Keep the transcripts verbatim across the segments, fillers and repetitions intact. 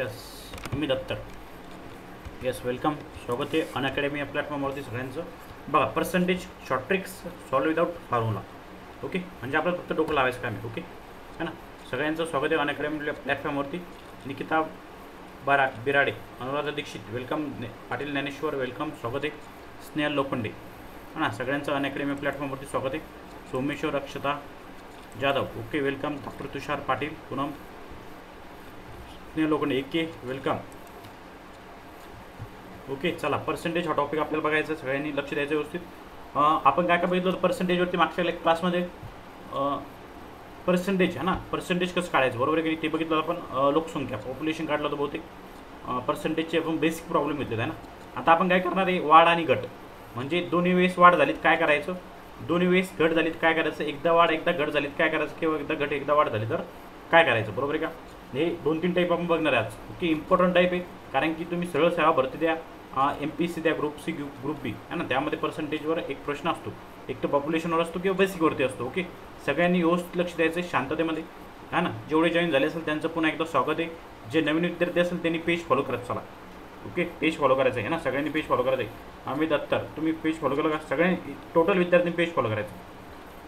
Yes, मी दत्तर. Yes, welcome. स्वागत है अनअकॅडमी या प्लॅटफॉर्मवरती सगळ्यांचं. बघा percentage short tricks solve without formula. Okay म्हणजे आपल्याला फक्त डोकं लावायचं काय आहे. ओके है ना. सगळ्यांचं स्वागत आहे अनअकॅडमी या प्लॅटफॉर्मवरती. निकिता बारा बिराडे, अनुराधा दीक्षित वेलकम, पाटील ज्ञानेश्वर वेलकम, स्वागत आहे. स्नेहा लोखंडे है ना. सगळ्यांचं अनअकॅडमी प्लॅटफॉर्मवरती स्वागत आहे. Someshwar Akshata Jadhav okay welcome. Doctor Tushar Patil, Poonam, Sneha Lokhande okay welcome. Okay चला पर्सेंटेज हा टॉपिक आपल्याला बघायचा. सगळ्यांनी लक्ष द्यायचं व्यवस्थित. आपण काय काय बघितलं पर्सेंटेजवरती मागच्या क्लासमध्ये. पर्सेंटेज है ना, पर्सेंटेज कसं काढायचं बरोबर आहे की नाही ते बघितलं आपण. लोकसंख्या पॉप्युलेशन काढलं होतं बहुतेक. पर्सेंटेजचे आपण बेसिक प्रॉब्लेम घेतलेत है ना. आता आपण काय करणार आहे, वाढ आणि घट. म्हणजे दोन्ही वेळेस वाढ झालीत काय करायचं, दोन्ही वेळेस घट झालीत काय करायचं, एकदा वाढ एकदा घट झालीत काय करायचं, किंवा एकदा घट एकदा वाढ झाली तर काय करायचं बरोबर आहे का. हे दोन तीन टाईप आपण बघणार आहे आज. ओके इम्पॉर्टंट टाईप आहे कारण की तुम्ही सरळ सेवा भरती द्या, एम पी सी द्या, ग्रुप सी ग्रुप बी है ना. त्यामध्ये पर्सेंटेजवर एक प्रश्न असतो, एक तर पॉप्युलेशनवर असतो किंवा बेसिकवरती असतो. ओके सगळ्यांनी व्यवस्थित लक्ष द्यायचं शांततेमध्ये है ना. जेवढे जॉईन झाले असेल त्यांचं पुन्हा एकदा स्वागत आहे. जे नवीन विद्यार्थी असेल त्यांनी पेज फॉलो करत चला. ओके पेज फॉलो करायचं आहे ना, सगळ्यांनी पेज फॉलो करायचं आहे. आम्ही दत्तर तुम्ही पेज फॉलो केलं का, सगळ्यांनी टोटल विद्यार्थ्यांनी पेज फॉलो करायचं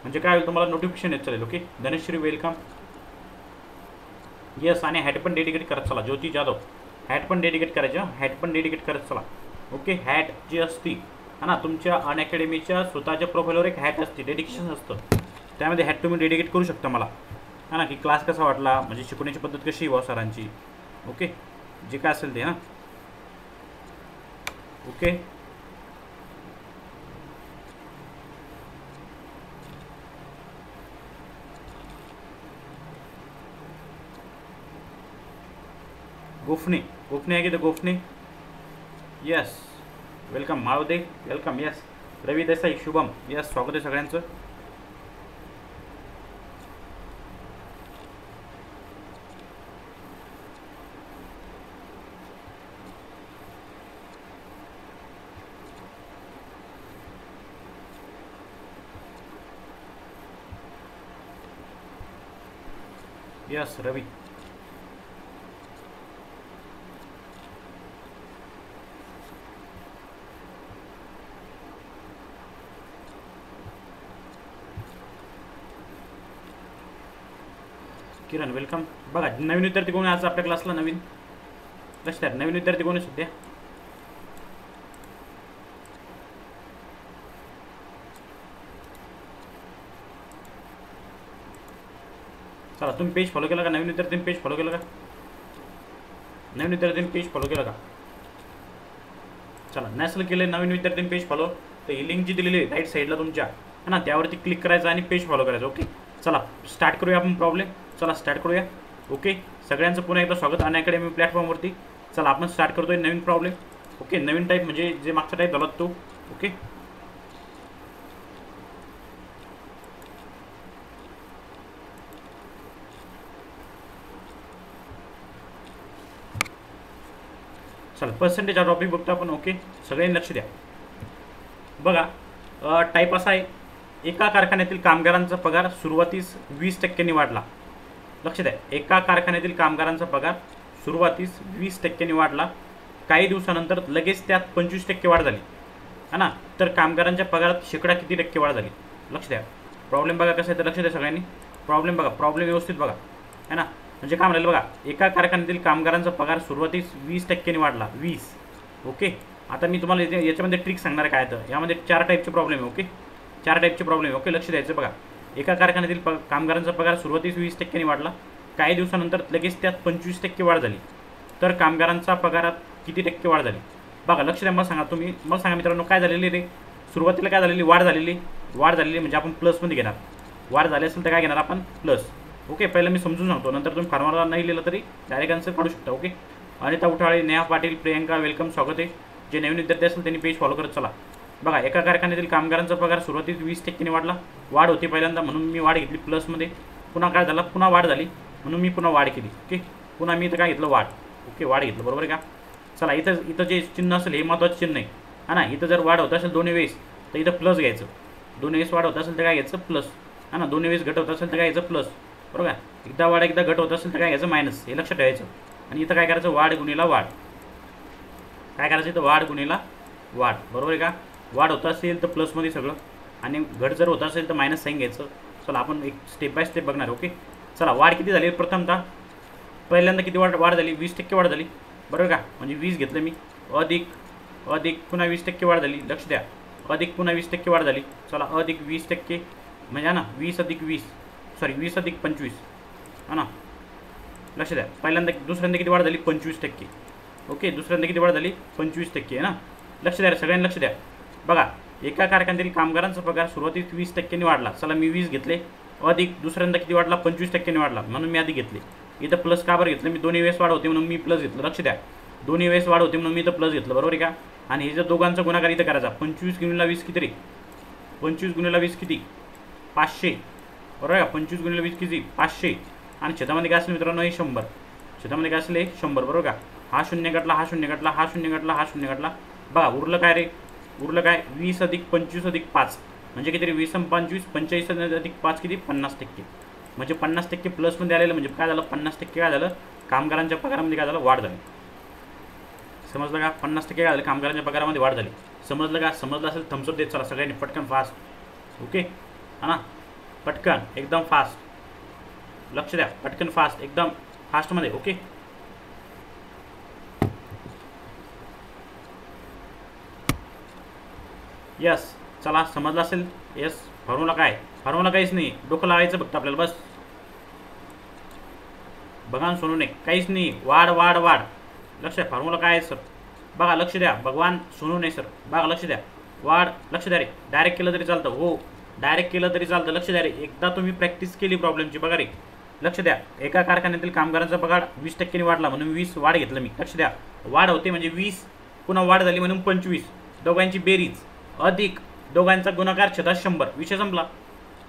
म्हणजे काय होईल तुम्हाला नोटिफिकेशन येत चालेल. Okay Dhanashree welcome. येस आणि हॅट पण डेडिकेट करत चला. ज्योती जाधव हॅट पण डेडिकेट करायचं, हॅट पण डेडिकेट करत चला. ओके हॅट जी असती है ना तुमच्या अनअकॅडमीच्या स्वतःच्या प्रोफाईलवर एक हॅट असते, डेडिकेशन असतं, त्यामध्ये हॅट तुम्ही डेडिकेट करू शकता मला है ना. की क्लास कसा वाटला, म्हणजे शिकवण्याची पद्धत कशी वा सरांची, ओके जे काय असेल ते है ना. ओके गोफणे गोफणे आहे की तर Gophane yes welcome. Malvade welcome. Yes Ravi Desai Shubham yes स्वागत आहे सगळ्यांचं. Yes Ravi Kiran welcome. बघा नवीन विद्यार्थी कोण आहे आज आपल्या क्लासला, नवीन लक्षात नवीन विद्यार्थी कोण आहे सध्या. चला तुम्ही पेज फॉलो केला का, नवीन विद्यार्थ्यांनी पेज फॉलो केला का, नवीन विद्यार्थ्यांनी पेज फॉलो केला का. चला नॅशनल केले नवीन विद्यार्थ्यांनी पेज फॉलो. तर ही लिंक जी दिलेली आहे राईट साईडला तुमच्या है ना, त्यावरती क्लिक करायचं आणि पेज फॉलो करायचं. ओके चला स्टार्ट करूया आपण प्रॉब्लेम. चला स्टार्ट करूया. ओके सगळ्यांचं पुन्हा एकदा स्वागत अनअकॅडमी प्लॅटफॉर्मवरती. चला आपण स्टार्ट करतोय नवीन प्रॉब्लेम. ओके नवीन टाईप म्हणजे जे मागचा टाईप झाला तो. ओके चला पर्सेंटेज हा टॉपिक बघतो आपण. ओके सगळ्यांनी लक्ष द्या. बघा टाईप असा आहे, एका कारखान्यातील कामगारांचा पगार सुरुवातीस वीस टक्क्यांनी वाढला. लक्ष द्या, एका कारखान्यातील कामगारांचा पगार सुरुवातीस वीस टक्क्यांनी वाढला, काही दिवसानंतर लगेच त्यात पंचवीस टक्के वाढ झाली है ना. तर कामगारांच्या पगारात शेकडा किती टक्के वाढ झाली. लक्ष द्या प्रॉब्लेम बघा कसं आहे तर लक्ष द्या सगळ्यांनी. प्रॉब्लेम बघा, प्रॉब्लेम व्यवस्थित बघा है ना. म्हणजे काय म्हणाले बघा, एका कारखान्यातील कामगारांचा पगार सुरुवातीस वीस टक्क्यांनी वाढला, वीस. ओके आता मी तुम्हाला याच्यामध्ये ट्रिक सांगणार काय तर. यामध्ये चार टाईपचे प्रॉब्लेम आहे. ओके चार टाईपचे प्रॉब्लेम आहे. ओके लक्ष द्यायचं बघा. एका कारखान्यातील प कामगारांचा पगार सुरुवातीस वीस टक्क्यांनी वाढला, काही दिवसानंतर लगेच त्यात पंचवीस टक्के वाढ झाली. तर कामगारांचा पगारात किती टक्के वाढ झाली बघा. लक्ष द्या, मला सांगा तुम्ही, मला सांगा मित्रांनो काय झालेली रे. सुरुवातीला काय झालेली, वाढ झालेली. वाढ झालेली म्हणजे आपण प्लसमध्ये घेणार. वाढ झाली असेल तर काय घेणार आपण, प्लस. ओके पहिलं मी समजून सांगतो, नंतर तुम्ही फॉर्म्युला नाही लिहिलं तरी डायरेक्ट आन्सर काढू शकता. ओके अनिता उठाळे, नेहा पाटील, प्रियंका वेलकम स्वागत आहे. जे नवीन विद्यार्थी असेल त्यांनी पेज फॉलो करत चला. बघा एका कारखान्यातील कामगारांचा पगार सुरुवातीस वीस टक्क्यांनी वाढला, वाढ होती पहिल्यांदा म्हणून मी वाढ घेतली प्लसमध्ये. पुन्हा काय झाला, पुन्हा वाढ झाली म्हणून मी पुन्हा वाढ केली. ओके पुन्हा मी इथं काय घेतलं, वाढ. ओके वाढ घेतलं बरोबर आहे का. चला इथं इथं जे चिन्ह असेल हे महत्त्वाचं चिन्ह आहे है ना. इथं जर वाढ होत असेल दोन्ही वेळेस तर इथं प्लस घ्यायचं, दोन्ही वेळेस वाढ होत असेल तर काय घ्यायचं प्लस है ना, दोन्ही वेळेस घट होत असेल तर काय घ्यायचं प्लस बरोबर. एकदा वाढ एकदा घट होत असेल तर काय घ्यायचं मायनस, हे लक्षात ठेवायचं. आणि इथं काय करायचं वाढ गुणीला वाढ काय करायचं इथं वाढ गुणीला वाढ बरोबर आहे का वाढ होत असेल तर प्लस मध्ये सगळं आणि घट जर होत असेल तर मायनस साइन घ्यायचं चला आपण एक स्टेप बाय स्टेप बघणार ओके चला वाढ किती झाली प्रथमतः पहिल्यांदा किती वाढ वाढ झाली वीस टक्के वाढ झाली बरोबर का म्हणजे वीस घेतलं मी अधिक अधिक पुन्हा वीस टक्के वाढ झाली लक्ष द्या अधिक पुन्हा वीस टक्के वाढ झाली चला अधिक वीस टक्के म्हणजे ना वीस अधिक वीस सॉरी वीस अधिक पंचवीस है ना लक्ष द्या पहिल्यांदा दुसऱ्यांदा किती वाढ झाली पंचवीस टक्के ओके दुसऱ्यांदा किती वाढ झाली पंचवीस टक्के है ना लक्ष द्या सगळ्यांना लक्ष द्या बघा एका कारखान्यातील कामगारांचा पगार सुरुवातीस वीस टक्क्यांनी वाढला चला मी वीस घेतले अधिक दुसऱ्यांदा किती वाढला पंचवीस टक्क्यांनी वाढला म्हणून मी आधी घेतले इथं प्लस का बरं घेतलं मी दोन्ही वेळेस वाढ होते म्हणून मी प्लस घेतलं लक्ष द्या दोन्ही वेळेस वाढ होते म्हणून मी इथं प्लस घेतलं बरोबर आहे का आणि हे जर दोघांचा गुणाकार इथं करायचा पंचवीस गुणिला वीस किती रे पंचवीस गुणिला वीस किती पाचशे बरोबर आहे का पंचवीस गुणिला वीस किती पाचशे आणि छेदामध्ये काय असेल मित्रांनो हे शंभर छेदामध्ये काय असेल हे शंभर बरोबर का हा शून्य घटला हा शून्य घटला हा शून्य घटला हा शून्य घटला बघा उरलं काय रे उरलं काय वीस अधिक पंचवीस अधिक पाच म्हणजे किती वीस पंचवीस पंचेचाळीस अधिक पाच किती पन्नास टक्के म्हणजे पन्नास टक्के प्लसमध्ये आलेलं म्हणजे काय झालं पन्नास टक्के काय झालं कामगारांच्या पगारामध्ये काय झालं वाढ झाली समजलं का पन्नास टक्के काय झालं कामगारांच्या पगारामध्ये वाढ झाली समजलं का समजलं असेल थम्सअप देत चला सगळ्यांनी पटकन फास्ट ओके हा ना पटकन एकदम फास्ट लक्ष द्या पटकन फास्ट एकदम फास्टमध्ये ओके यस चला समजलं असेल यस फॉर्म्युला काय फॉर्म्युला काहीच नाही डोकं लावायचं फक्त आपल्याला बस बघा सोडू नये काहीच नाही वाढ वाढ वाढ लक्ष द्या फॉर्म्युला काय आहे सर बघा लक्ष द्या भगवान सोडू नये सर बघा लक्ष द्या वाढ लक्ष द्या रे डायरेक्ट केलं तरी चालतं हो डायरेक्ट केलं तरी चालतं लक्ष द्या रे एकदा तुम्ही प्रॅक्टिस केली प्रॉब्लेमची बघा रे लक्ष द्या एका कारखान्यातील कामगारांचा पगार वीस टक्क्यांनी वाढला म्हणून वीस वाढ घेतलं मी लक्ष द्या वाढ होते म्हणजे वीस पुन्हा वाढ झाली म्हणून पंचवीस दोघांची बेरीज अधिक दोघांचा गुणाकार छेदात शंभर विषय संपला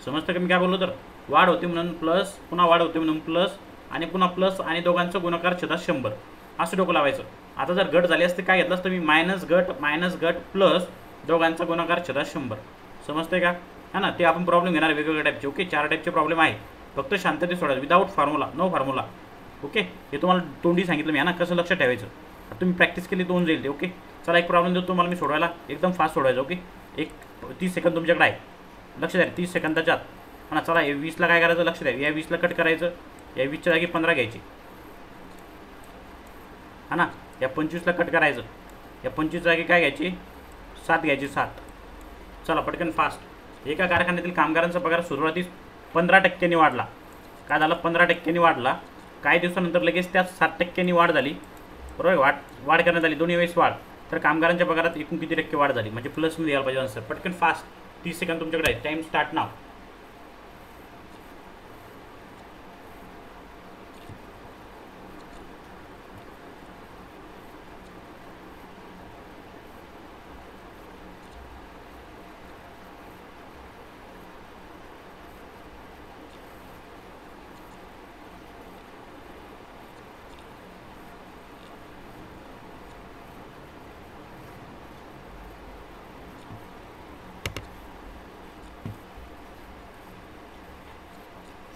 समजतं का मी काय बोललो तर वाढ होते म्हणून प्लस पुन्हा वाढ होते म्हणून प्लस आणि पुन्हा प्लस आणि दोघांचा गुणाकार छेदात शंभर असं डोकं लावायचं आता जर घट झाली असते काय घेतलं असतं मी मायनस घट मायनस घट प्लस दोघांचा गुणाकार छेदात शंभर समजतंय का हा ना ते आपण प्रॉब्लेम घेणार वेगवेगळ्या टाईपचे ओके चार टाईपचे प्रॉब्लेम आहे फक्त शांततेने सोडायचं without formula no formula okay हे तुम्हाला तोंडी सांगितलं मी हा ना कसं लक्षात ठेवायचं तुम्ही प्रॅक्टिस केली दोन जाईल ते ओके चला एक प्रॉब्लेम देतो तुम्हाला मी सोडवायला एकदम फास्ट सोडवायचं ओके एक तीस सेकंद तुमच्याकडे आहे लक्ष द्या तीस सेकंदाच्या आत हा ना चला या वीसला काय करायचं लक्ष द्या या वीसला कट करायचं या वीसच्या जागी पंधरा घ्यायची हा ना या पंचवीसला कट करायचं या पंचवीस जागी काय घ्यायची सात घ्यायची सात चला पटकन फास्ट एका कारखान्यातील कामगारांचा पगार सुरुवातीस पंधरा टक्क्यांनी वाढला काय झालं पंधरा टक्क्यांनी वाढला काही दिवसानंतर लगेच त्यात सात टक्क्यांनी वाढ झाली बरोबर वाढ वाढ करण्यात आली दोन्ही वेळेस वाढ तर कामगारांच्या पगारात एकूण किती टक्के वाढ झाली म्हणजे प्लसमध्ये यायला पाहिजे आन्सर पटकन फास्ट तीस सेकंद तुमच्याकडे आहे टाईम स्टार्ट नाव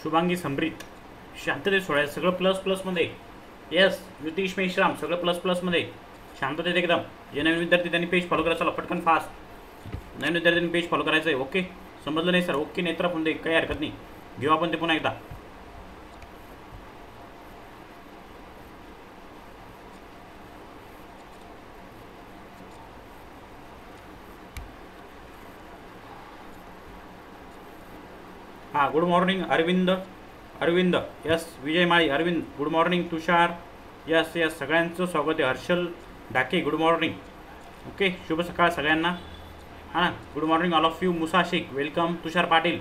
शुभांगी संभ्रित शांततेत सोडायचं सगळं प्लस प्लसमध्ये येस युतीश मेश्राम सगळं प्लस प्लसमध्ये शांततेत एकदम जे नवीन विद्यार्थी त्यांनी पेज फॉलो करायचं चला पटकन फास्ट नवीन विद्यार्थ्यांनी पेज फॉलो करायचं आहे ओके समजलं नाही सर ओके नेत्रा पण दे काही हरकत नाही घेऊ आपण ते पुन्हा एकदा हाँ good morning Arvind Arvind yes Vijay Mali Arvind good morning Tushar yes yes सगळ्यांचं स्वागत आहे Harshal Dake good morning okay शुभ सकाळ सगळ्यांना हां good morning all of you Musa Shaikh welcome Tushar Patil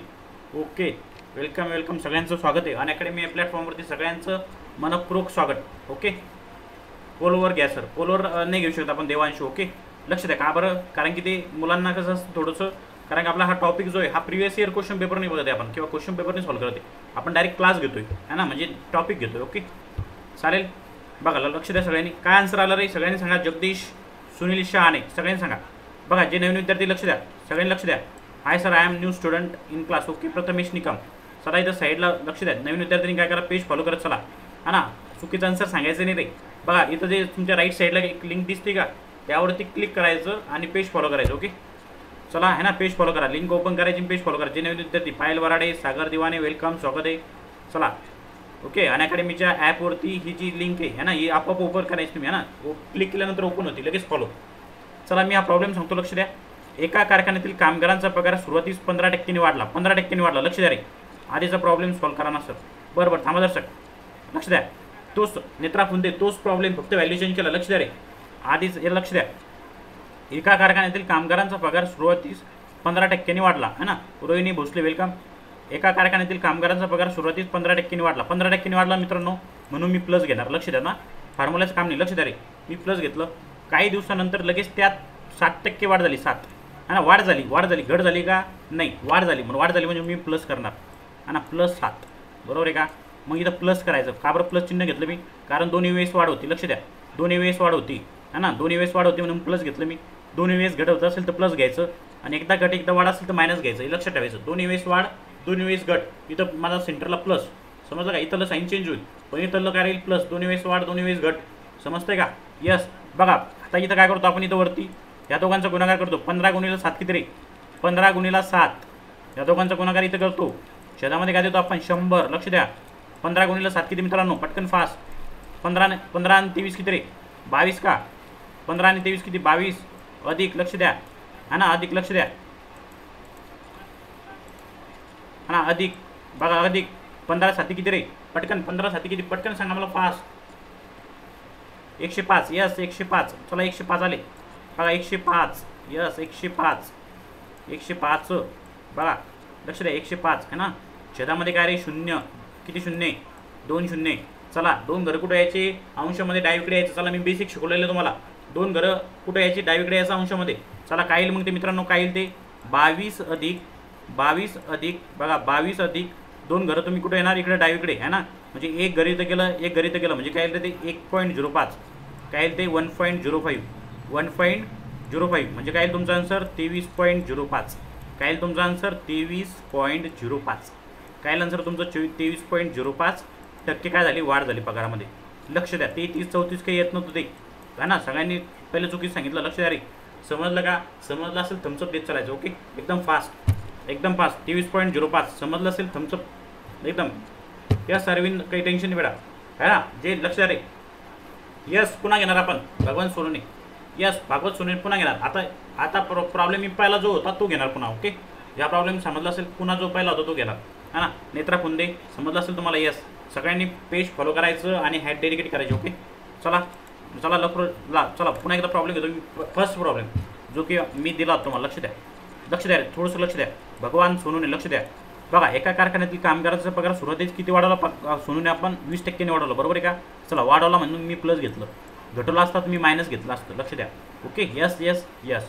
okay welcome welcome सगळ्यांचं स्वागत आहे अनअकॅडमी या प्लॅटफॉर्मवरती सगळ्यांचं मनपूर्वक स्वागत ओके पोलवर घ्या सर पोलवर नाही घेऊ शकत आपण देवांशी ओके लक्ष द्या का बरं कारण की ते मुलांना कसं थोडंसं कारण आपला हा टॉपिक जो आहे हा प्रिवियस इयर क्वेश्चन पेपर नाही बघत आपण किंवा क्वेश्चन पेपर नाही सॉल्व करते आपण डायरेक्ट क्लास घेतोय है ना म्हणजे टॉपिक घेतोय ओके चालेल बघा लक्ष द्या सगळ्यांनी काय आन्सर आला रे सगळ्यांनी सांगा जगदीश सुनील शहाणे सगळ्यांनी सांगा बघा जे नवीन विद्यार्थी लक्ष द्या सगळ्यांनी लक्ष द्या hi sir I am new student in class okay Prathamesh Nikam चला इथं साईडला लक्ष द्या नवीन विद्यार्थ्यांनी काय करा पेज फॉलो करत चला है ना चुकीचा आन्सर सांगायचं नाही रे। बघा इथं जे तुमच्या राइट साइडला एक लिंक दिसते का, त्यावरती क्लिक करायचं आणि पेज फॉलो करायचं। ओके चला है ना, पेज फॉलो करा, लिंक ओपन करायची, पेज फॉलो करा। जे नवीन विद्यार्थी पायल वराडे, सागर दिवाने वेलकम, स्वागत आहे। चला ओके, अनअकॅडमीच्या ॲपवरती ही जी लिंक आहे है ना, ही आपोआप ओपन करायची तुम्ही है ना, क्लिक केल्यानंतर ओपन होती लगेच फॉलो। चला मी हा प्रॉब्लेम सांगतो, लक्ष द्या। एका कारखान्यातील कामगारांचा पगार सुरुवातीस पंधरा टक्क्यांनी वाढला, पंधरा टक्क्यांनी वाढला, लक्ष द्या रे। आधीचा प्रॉब्लेम सॉल्व करा ना सर, बरोबर थांबा दर्शक, लक्ष द्या। तोच नेत्रा फुंदे तोच प्रॉब्लेम, फक्त व्हॅल्युएशन केला, लक्ष द्या रे। आधीच लक्ष द्या, एका कारखान्यातील कामगारांचा पगार सुरुवातीस पंधरा टक्क्यांनी वाढला है ना। रोहिणी भोसले वेलकम। एका कारखान्यातील कामगारांचा पगार सुरुवातीस पंधरा टक्क्यांनी वाढला, पंधरा टक्क्यांनी वाढला मित्रांनो, म्हणून मी प्लस घेणार, लक्ष द्या ना, फॉर्म्युलाचं काम नाही, लक्ष द्या रे। मी प्लस घेतलं, काही दिवसानंतर लगेच त्यात सात टक्के वाढ झाली, सात है ना, वाढ झाली, वाढ झाली, घट झाली का नाही, वाढ झाली, म्हणून वाढ झाली म्हणजे मी प्लस करणार है ना, प्लस सात, बरोबर आहे का। मग इथं प्लस करायचं का, बरं प्लस चिन्ह घेतलं मी, कारण दोन्ही वेळेस वाढ होती, लक्ष द्या, दोन्ही वेळेस वाढ होती है ना, दोन्ही वेळेस वाढ होती म्हणून प्लस घेतलं मी। दोन्ही वेळेस घट होत असेल तर प्लस घ्यायचं, आणि एकदा घट एकदा वाढ असेल तर मायनस घ्यायचं, हे लक्षात ठेवायचं। दोन्ही वेळेस वाढ, दोन्ही वेळेस घट, इथं माझा सेंटरला प्लस, समजलं का, इथलं साईन चेंज होईल पण इथलं काय राहील प्लस, दोन्ही वेळेस वाढ दोन्ही वेळेस घट, समजतंय का। यस बघा आता इथं काय करतो आपण, इथं वरती या दोघांचा गुणाकार करतो, पंधरा गुणिला सात किती रे, पंधरा गुणिला सात, या दोघांचा गुणाकार इथं करतो, छेदामध्ये काय देतो आपण शंभर, लक्ष द्या। पंधरा गुणिला सात किती मित्रांनो, पटकन फास्ट, पंधरा पंधरा आणि तेवीस किती रे, बावीस का, पंधरा आणि तेवीस किती बावीस, अधिक लक्ष द्या है ना, अधिक लक्ष द्या है ना, अधिक बघा अधिक पंधरा साती किती रे, पटकन पंधरा साती किती पटकन सांगा मला फास्ट, एकशे पाच, यस एकशे पाच, चला एकशे पाच आले बघा, एकशे पाच, यस एकशे पाच, एकशे पाच बघा, लक्ष द्या एकशे पाच है ना। छेदामध्ये काय रे शून्य, किती शून्य, दोन शून्य, चला दोन घरं कुठे यायचे, अंशामध्ये डावीकडे यायचं, चला मी बेसिक शिकवलेलं तुम्हाला, दोन घरं कुठे यायची, डावीकडे यायचं अंशामध्ये, चला काय येईल मग ते मित्रांनो, काय येईल ते बावीस अधिक बावीस अधिक बघा बावीस अधिक दोन घरं तुम्ही कुठे येणार, इकडे डावीकडे है ना, म्हणजे एक घरी तर गेलं एक घरी तर गेलं, म्हणजे काय येईल ते एक पॉईंट झिरो पाच, काय येईल ते one point zero five, one point zero five म्हणजे काय येईल तुमचा आन्सर तेवीस पॉईंट झिरो पाच, काय येईल तुमचा आन्सर तेवीस पॉईंट झिरो पाच, काय येईल आन्सर तुमचं चोवीस तेवीस पॉईंट झिरो पाच टक्के काय झाली वाढ झाली पगारामध्ये, लक्ष द्या। तेहतीस चौतीस काही येत नव्हतं ते है ना, सगळ्यांनी पहिले चुकीच सांगितलं, लक्ष द्या रे, समजलं का, समजलं असेल थम्सअप देत चालायचं। ओके एकदम फास्ट, एकदम फास्ट, तेवीस पॉईंट झिरो पाच समजलं असेल थम्सअप एकदम, या सर्वीन काही टेन्शन नाही बेटा है ना, जे लक्ष द्या रे। यस पुन्हा घेणार आपण भगवान सोनोने, यस भागवत सोनोने पुन्हा घेणार, आता आता प्रॉ प्रॉब्लेम मी पहिला जो होता तो घेणार पुन्हा। ओके या प्रॉब्लेम समजला असेल, पुन्हा जो पहिला होता तो घेणार है ना। नेत्रा फुंदे समजलं असेल तुम्हाला, यस सगळ्यांनी पेज फॉलो करायचं आणि हॅड डेडिकेट करायचे। ओके चला चला लवकर ला, चला पुन्हा एकदा प्रॉब्लेम घेतो, फर्स्ट प्रॉब्लेम जो की मी दिला तुम्हाला, लक्ष द्या लक्ष द्या थोडंसं लक्ष द्या, भगवान सोनूने लक्ष द्या। बघा एका कारखान्यातील कामगाराचा पगार सुरुवातीस किती वाढवला प सोनूने, आपण वीस टक्क्यांनी वाढवलं, बरोबर आहे का। चला वाढवला म्हणून मी प्लस घेतलं, घटवला असता मी मायनस घेतलं असतं, लक्ष द्या। Okay yes yes yes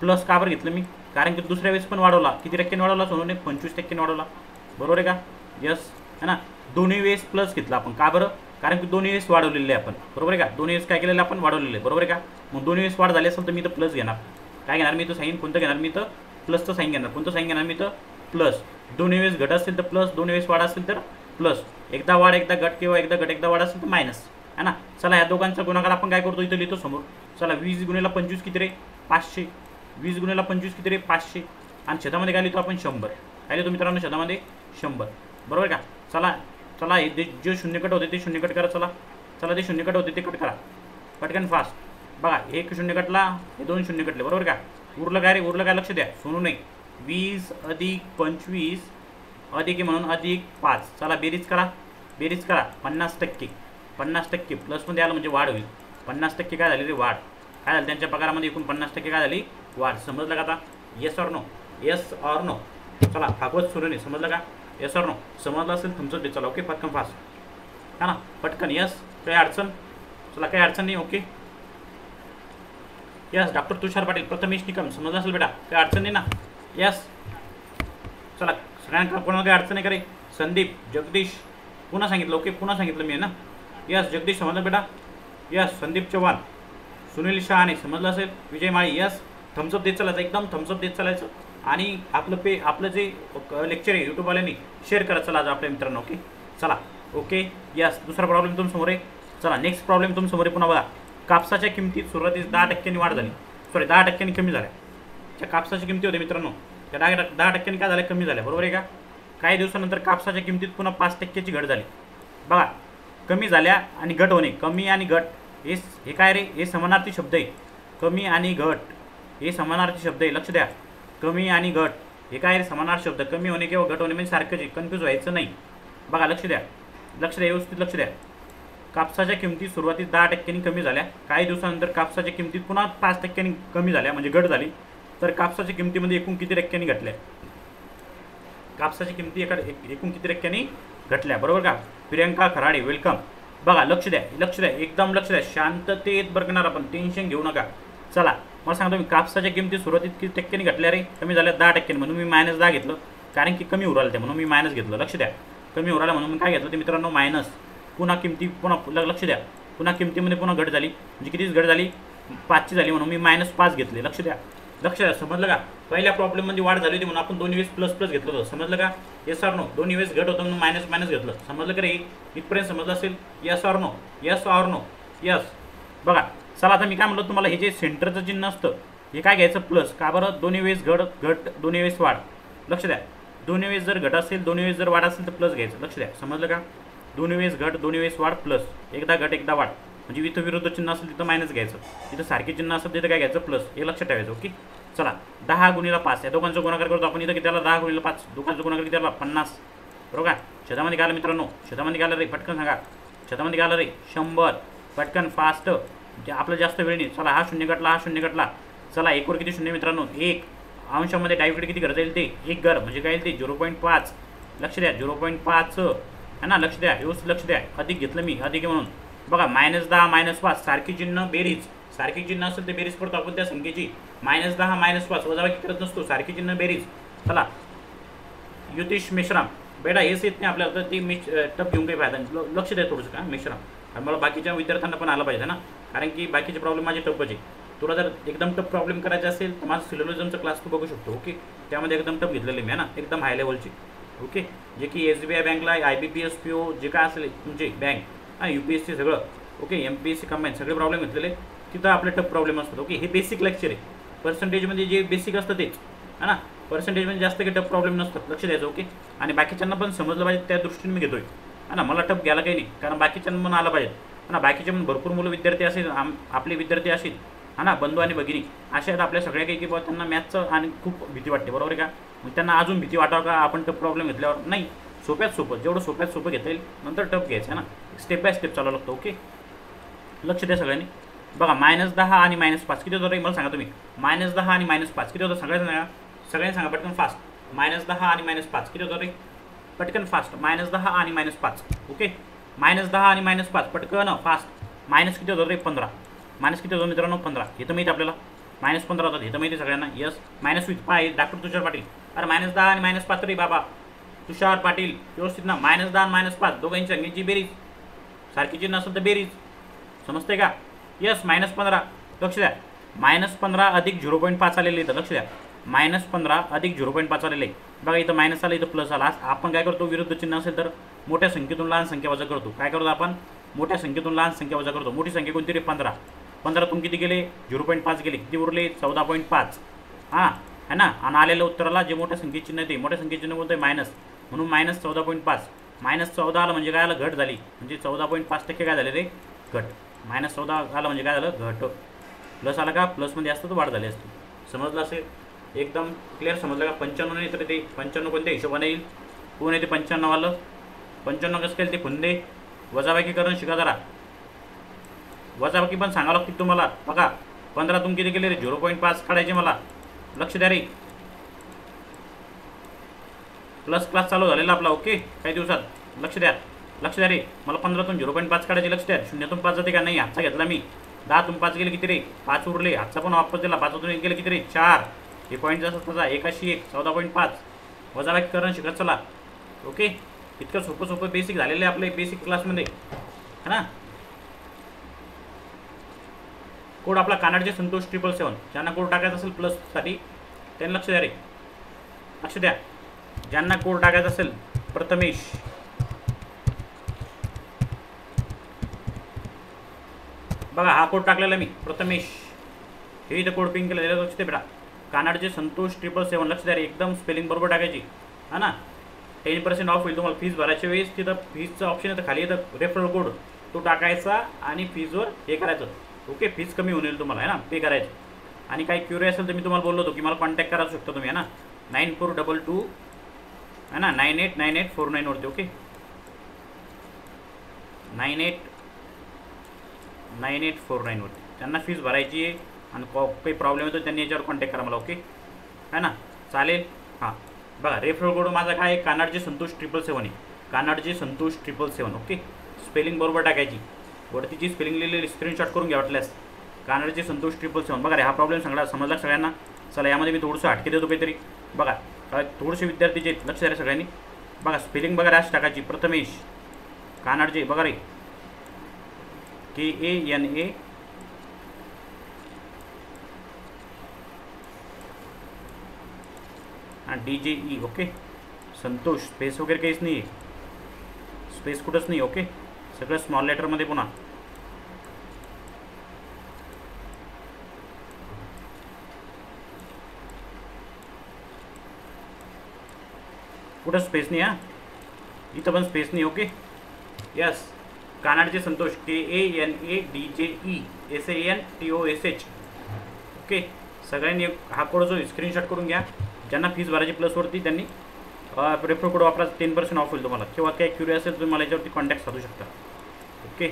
plus का बरं घेतलं मी, कारण की दुसऱ्या वेळेस पण वाढवला, किती टक्क्यांनी वाढवला सोनूने, पंचवीस टक्क्यांनी वाढवला, बरोबर आहे का। यस है ना, दोन्ही वेळेस प्लस घेतला आपण, का बरं, कारण की दोन्ही वेळेस वाढवलेले आपण, बरोबर आहे का, दोन्ही वेळेस काय केलेलं आपण वाढवलेले, बरोबर आहे का। मग दोन्ही वेळेस वाढ झाली असेल तर मी तर प्लस घेणार, काय घेणार मी तर साईन, कोणतं घेणार मी तर प्लसचं साईन घेणार, कोणतं साईन घेणार मी तर प्लस। दोन्ही वेळेस घट असेल तर प्लस, दोन्ही वेळेस वाढ असेल तर प्लस, एकदा वाढ एकदा घट किंवा एकदा घट एकदा वाढ असेल तर मायनस है ना। चला या दोघांचा गुणाकार आपण काय करतो, इथं लिहितो समोर, चला वीस गुणिला पंचवीस किती रे पाचशे, वीस गुणिला पंचवीस किती रे पाचशे, आणि छेदामध्ये काय लिहितो आपण शंभर, काय लिहितो मित्रांनो छेदामध्ये शंभर, बरोबर का। चला चला हे जे शून्यकट होते ते शून्यकट करा, चला चला जे शून्यकट होते ते कट करा पटकन फास्ट, बघा एक शून्यकटला हे दोन शून्यकटले, बरोबर का। उरलं काय रे, उरलं काय लक्ष द्या सोनू नाही, वीस अधिक पंचवीस अधिक म्हणून अधिक पाच, चला बेरीज करा, बेरीज करा, पन्नास टक्के पन्नास टक्के प्लसमध्ये आलं म्हणजे वाढ होईल, पन्नास टक्के काय झाली रे वाढ, काय झाली त्यांच्या पगारामध्ये एकूण पन्नास टक्के काय झाली वाढ, समजलं का आता, yes or no, yes or no, चला भागवत सुरूने समजलं का, येस ऑर नो, समजलं असेल तुमचं ते, चला ओके पटकन फास्ट है ना पटकन, यस काही अडचण, चला काही अडचण नाही। Okay yes doctor Tushar Patil Prathamesh Nikam समजलं असेल बेटा, काही अडचण नाही ना, यस चला सगळ्यांना कोणाला काही अडचण नाही करे, संदीप जगदीश पुन्हा सांगितलं, ओके पुन्हा सांगितलं मी ना, यस जगदीश समजलं बेटा, यस संदीप चव्हाण सुनील शहाणे समजलं असेल, विजय माळी, यस थम्सअप देत चालायचं, एकदम थम्सअप देत चालायचं, आणि आपलं पे आपलं जे लेक्चर आहे यूट्यूबवाल्यांनी शेअर करा, चला आज आपल्या मित्रांनो। ओके चला ओके यस दुसरा प्रॉब्लेम तुम समोर आहे. चला नेक्स्ट प्रॉब्लेम तुम समोर आहे. पुन्हा बघा कापसाच्या किमतीत सुरुवातीस दहा टक्क्यांनी वाढ झाली सॉरी दहा टक्क्यांनी कमी झाल्या. त्या कापसाच्या किमती होत्या मित्रांनो त्या दहा दहा टक्क्यांनी काय झाल्या कमी झाल्या बरोबर आहे का. काही दिवसानंतर कापसाच्या किमतीत पुन्हा पाच टक्क्याची घट झाली. बघा कमी झाल्या आणि घट होणे कमी आणि घट हे हे काय रे हे समानार्थी शब्द आहे. कमी आणि घट हे समानार्थी शब्द आहे लक्ष द्या. कमी आणि घट हे काय रे समानार्थी शब्द. कमी होणे किंवा घट होणे म्हणजे सारखंच आहे कन्फ्यूज व्हायचं नाही. बघा लक्ष द्या लक्ष द्या व्यवस्थित लक्ष द्या. कापसाच्या किमती सुरुवातीस दहा टक्क्यांनी कमी झाल्या काही दिवसानंतर कापसाच्या किमतीत पुन्हा पाच टक्क्यांनी कमी झाल्या म्हणजे घट झाली. तर कापसाच्या किमतीमध्ये एकूण किती टक्क्यांनी घटल्या कापसाची किमती एका एकूण किती टक्क्यांनी घटल्या बरोबर का. प्रियंका खराडे वेलकम. बघा लक्ष द्या लक्ष द्या एकदम लक्ष द्या शांततेत बघणार आपण टेन्शन घेऊ नका. चला मला सांगतो मी कापसाच्या किमती सुरुवातीत किती टक्क्यांनी घटल्या रे कमी झाल्या दहा टक्क्यांनी म्हणून मी मायनस दहा घेतलं कारण की कमी उराल ते म्हणून मी मायनस घेतलं. लक्ष द्या कमी उराला म्हणून मी काय घेतलं ते मित्रांनो मायनस. पुन्हा किमती पुन्हा लक्ष द्या पुन्हा किमतीमध्ये पुन्हा घट झाली म्हणजे कितीच घट झाली पाचची झाली म्हणून मी मायनस पाच घेतले. लक्ष द्या लक्ष द्या समजलं का. पहिल्या प्रॉब्लेममध्ये वाढ झाली होती म्हणून आपण दोन्ही वेळेस प्लस प्लस घेतलं होतं समजलं का. यस ऑर नो दोन्ही वेळेस घट होतं म्हणून मायनस मायनस घेतलं समजलं का रे इथपर्यंत समजलं असेल. Yes or no yes or no yes. बघा चला आता मी काय म्हणलं तुम्हाला हे जे सेंटरचं चिन्ह असतं हे काय घ्यायचं प्लस का बरं. दोन्ही वेळेस घट घट दोन्ही वेळेस वाढ लक्ष द्या. दोन्ही वेळेस जर घट असेल दोन्ही वेळेस जर वाढ असेल तर प्लस घ्यायचं लक्ष द्या समजलं का. दोन्ही वेळेस घट दोन्ही वेळेस वाढ प्लस एकदा घट एकदा वाढ म्हणजे इथं विरुद्ध चिन्ह असेल तिथं मायनस घ्यायचं तिथं सारखे चिन्ह असेल तिथं काय घ्यायचं प्लस हे लक्षात ठेवायचं ओके. चला दहा गुणीला पाच या दोघांचा गुणाकार करतो आपण इथं कितीला दहा गुणीला पाच दोघांचा गुणाकार कितीला पन्नास बरोबर का. छेदामध्ये घाला मित्रांनो छेदामध्ये घाला रे पटकन सांगा छेदामध्ये घाला रे शंभर पटकन फास्ट जे आपलं जास्त वेळ नाही. चला हा शून्य घटला हा शून्य घटला. चला एकवर किती शून्य मित्रांनो एक अंशामध्ये डावीकडे किती घर जाईल ते एक घर म्हणजे काय येईल ते झिरो पॉईंट पाच लक्ष द्या झिरो पॉईंट पाच है ना लक्ष द्या व्यवस्थित लक्ष द्या. अधिक घेतलं मी अधिक म्हणून बघा मायनस दहा मायनस पाच सारखी चिन्ह बेरीज सारखी चिन्ह असेल ते बेरीज करतो आपण त्या संख्येची मायनस दहा मायनस पाच वजाबाकी करत नसतो सारखी चिन्ह बेरीज. चला युतीश मेश्राम बेटा हेच येत नाही आपल्याला तर ती मी टप घेऊन काही फायदा लक्ष द्या थोडंसं का मेश्राम आणि मला बाकीच्या विद्यार्थ्यांना पण आला पाहिजे ना कारण की बाकीचे प्रॉब्लेम माझे टपचे. तुला जर एकदम टप प्रॉब्लेम करायचे असेल तर माझा सिलोलिझमचा क्लास तू बघू शकतो ओके त्यामध्ये एकदम टप घेतलेले मी आहे ना एकदम हाय लेवलची ओके जे की एस बी आय बँकला I B P S P O जे काय असेल तुमचे बँक हां यू पी एस सी सगळं okay M P S C combine सगळे प्रॉब्लेम घेतलेले तिथं आपले टप प्रॉब्लेम असतात ओके. हे बेसिक लेक्चर आहे पर्सेंटेजमध्ये जे बेसिक असतं तेच है ना पर्सेंटेजमध्ये जास्त काही टप प्रॉब्लेम नसतात लक्ष द्यायचं ओके. आणि बाकीच्यांना पण समजलं पाहिजे त्या दृष्टीने मी घेतोय है ना मला टप घ्यायला काही नाही कारण बाकीच्यांना पण आला पाहिजे है ना. बाकीचे पण भरपूर मुलं विद्यार्थी असेल आम आपले विद्यार्थी असेल है ना बंधू आणि भगिनी अशा आहेत आपल्या सगळ्या काही की बाबा त्यांना मॅथचं आणि खूप भीती वाटते बरोबर आहे का. मग त्यांना अजून भीती वाटावं का आपण टप प्रॉब्लेम घेतल्यावर नाही सोप्यात सोपं जेवढं सोप्यात सोपं घेता येईल नंतर टप घ्यायचं आहे ना स्टेप बाय स्टेप चालू लागतो ओके. लक्ष द्या सगळ्यांनी बघा मायनस दहा आणि मायनस पाच किती होतं रे मला सांगा तुम्ही मायनस दहा आणि मायनस पाच किती होतं सगळ्यांना सांगा सगळ्यांनी सांगा पटकन फास्ट मायनस दहा आणि मायनस पाच किती होतं रे पटकन फास्ट मायनस दहा आणि मायनस पाच ओके मायनस दहा आणि मायनस पाच पटकन फास्ट मायनस किती होतं रे पंधरा मायनस किती होतं मित्रांनो पंधरा हे तर माहिती आपल्याला मायनस पंधरा होतात हे तर माहिती सगळ्यांना यस मायनस वीस पाय डॉक्टर तुषार पाटील अरे मायनस दहा आणि मायनस पाच रे बाबा तुषार पाटील व्यवस्थित ना मायनस दहा आणि मायनस पाच दोघांची अंगीची बेरीज सारखी चिन्ह असेल तर बेरीज समजते का. यस मायनस पंधरा लक्ष द्या मायनस पंधरा अधिक झिरो पॉईंट पाच आलेले इथं लक्ष द्या मायनस पंधरा अधिक झिरो पॉईंट पाच आलेले बघा इथं मायनस आलं इथं प्लस आला आपण काय करतो विरुद्ध चिन्ह असेल तर मोठ्या संख्येतून लहान संख्या वजा करतो काय करतो आपण मोठ्या संख्येतून लहान संख्या वजा करतो. मोठी संख्या कोणती रे पंधरा पंधरातून किती गेले झिरो पॉईंट पाच गेले किती उरले चौदा पॉईंट पाच हां है ना. आणि आलेल्या उत्तराला जे मोठ्या संख्येत चिन्ह ते मोठ्या संख्येत चिन्ह बोलतो आहे मायनस म्हणून मायनस चौदा पॉईंट पाच मायनस चौदा आलं म्हणजे काय आलं घट झाली म्हणजे चौदा पॉईंट पाच टक्के काय झाले रे घट मायनस चौदा आलं म्हणजे काय झालं घट प्लस आला का प्लसमध्ये असतं तर वाढ झाली असते समजलं असेल एकदम क्लिअर समजलं का. पंच्याण्णव नाही तर ते पंच्याण्णव कोणत्या हिशोबाने येईल कोण येते पंच्याण्णव आलं पंच्याण्णव कसं केलं ते फुंदे वजाबाकी करून शिका जरा वजाबाकी पण सांगावं लागतील तुम्हाला. बघा पंधरातून किती केले रे झिरो पॉईंट पाच काढायचे मला लक्ष द्या रे प्लस क्लास चालू झालेला आपला ओके काही दिवसात लक्ष द्या लक्ष द्या रे मला पंधरातून झिरो पॉईंट पाच काढायचे लक्ष द्या शून्यातून पाच जाते का नाही हातचा घेतला मी दहातून पाच गेले किती रे पाच उरले हातचा पण वापस दिला पाचातून एक गेले किती रे चार हे पॉईंट जास्त तसा एकाशी एक चौदा पॉईंट पाच वजाबाकी करणं शिकत चला ओके. इतकं सोपं सोपं बेसिक झालेलं आहे आपले बेसिक क्लासमध्ये है ना. कोड आपला कानाडचे संतोष ट्रिपल सेवन ज्यांना कोड टाकायचा असेल प्लससाठी त्यांनी लक्ष द्या रे लक्ष द्या ज्यांना कोड टाकायचा असेल प्रथमेश बघा हा कोड टाकलेला मी प्रथमेश हे इथं कोड पिंक केलेला लक्षात बेटा कानाडचे संतोष ट्रिपल सेवन लक्ष द्या एकदम स्पेलिंग बरोबर टाकायची है ना। टेन पर्सेंट ऑफ होईल तुम्हाला फीस भरायच्या वेळेस तिथं फीसचं ऑप्शन येतं खाली येतं रेफरल कोड तो टाकायचा आणि फीसवर हे करायचं ओके फीस कमी होईल तुम्हाला है ना पे करायचं। आणि काही क्युरी असेल तर मी तुम्हाला बोललो होतो की मला कॉन्टॅक्ट करू शकता तुम्ही है ना नाइन फोर डबल टू है ना nine eight nine eight four nine वरती okay nine eight nine eight four nine वरती फीस भरायची आहे आणि काही प्रॉब्लेम होतो त्यांनी याच्यावर कॉन्टॅक्ट करा मला ओके है ना चालेल। हाँ बघा रेफरल कोड माझा काय आहे कानाडजे संतोष ट्रिपल सेवन आहे Kanadje Santosh triple seven okay spelling बरोबर टाकायची वरती जी स्पेलिंग लिहिलेली स्क्रीनशॉट करून घ्या वाटल्यास कानाडजे संतोष ट्रिपल सेवन बघा रे हा प्रॉब्लेम सांगला समजला सगळ्यांना। चला यामध्ये मी थोडंसं हटके देतो काहीतरी बघा थोडेसे विद्यार्थी जे लक्ष द्या सगळ्यांनी बघा स्पेलिंग बघा राश टाकायची प्रथमेश कानाडजे बघा रे K A N A D J E okay Santosh space वगैरह काहीच नाही स्पेस कुठंच नाही ओके सगळं स्मॉल लेटर मध्ये पुन्हा कुठं स्पेस नाही हा इथं पण स्पेस नाही okay yes Kanadje Santosh K A N A D J E S A N T O S H okay सगळ्यांनी हा कोड जो स्क्रीनशॉट करून घ्या ज्यांना फीस भरायची प्लसवरती त्यांनी रेफर कोड वापरा टेन पर्सेंट ऑफ होईल तुम्हाला किंवा काही क्युरी असेल तुम्ही मला याच्यावरती कॉन्टॅक्ट साधू शकता ओके।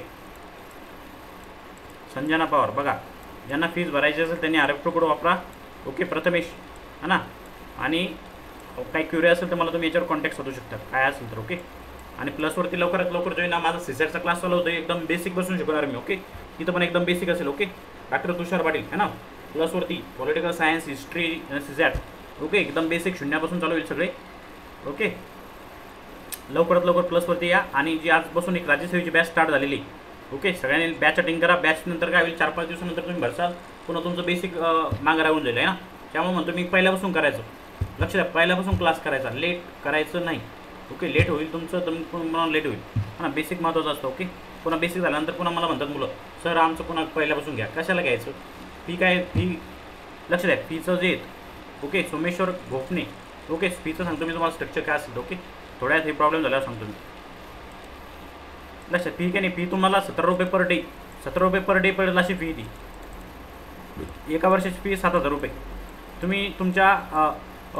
संजना पवार बघा ज्यांना फीस भरायची असेल त्यांनी हा रेफर कोड वापरा ओके प्रथमेश है ना आणि काही क्युरी असेल तर मला तुम्ही याच्यावर कॉन्टॅक्ट साधू शकता काय असेल तर ओके। आणि प्लसवरती लवकरात लवकर जॉईन हा माझा सीसॅटचा क्लास चालू होतो एकदम बेसिक बसून शिकवणार मी ओके इथं पण एकदम बेसिक असेल ओके डॉक्टर तुषार पाटील है ना प्लसवरती political science history CSAT okay एकदम बेसिक शून्यापासून चालू होईल सगळे ओके लवकरात लवकर प्लसवरती या। आणि जी आजपासून एक राज्यसेवेची बॅच स्टार्ट झालेली ओके सगळ्यांनी बॅच अटेंड करा बॅच नंतर काय होईल चार पाच दिवसानंतर तुम्ही भरसाल पुन्हा तुमचं बेसिक मागं राहून जाईल आहे ना त्यामुळे म्हणतो मी पहिल्यापासून करायचं लक्ष द्या पहिल्यापासून क्लास करायचा लेट करायचं नाही ओके लेट होईल तुमचं तुम पुन्हा लेट होईल पुन्हा बेसिक महत्त्वाचं असतं ओके पुन्हा बेसिक झाल्यानंतर पुन्हा मला म्हणतात मुलं सर आमचं पुन्हा पहिल्यापासून घ्या कशाला घ्यायचं फी काय फी लक्ष द्या फीचं जे ओके सोमेश्वर गोपने ओके फीचं सांगतो मी तुम्हाला स्ट्रक्चर काय असेल ओके थोड्या हे प्रॉब्लेम झाल्यावर सांगतो मी लक्षात फी काय नाही फी तुम्हाला सतरा रुपये पर डे सतरा रुपये पर डे पडेल अशी फी ती एका वर्षाची फी सात हजार रुपये तुम्ही तुमच्या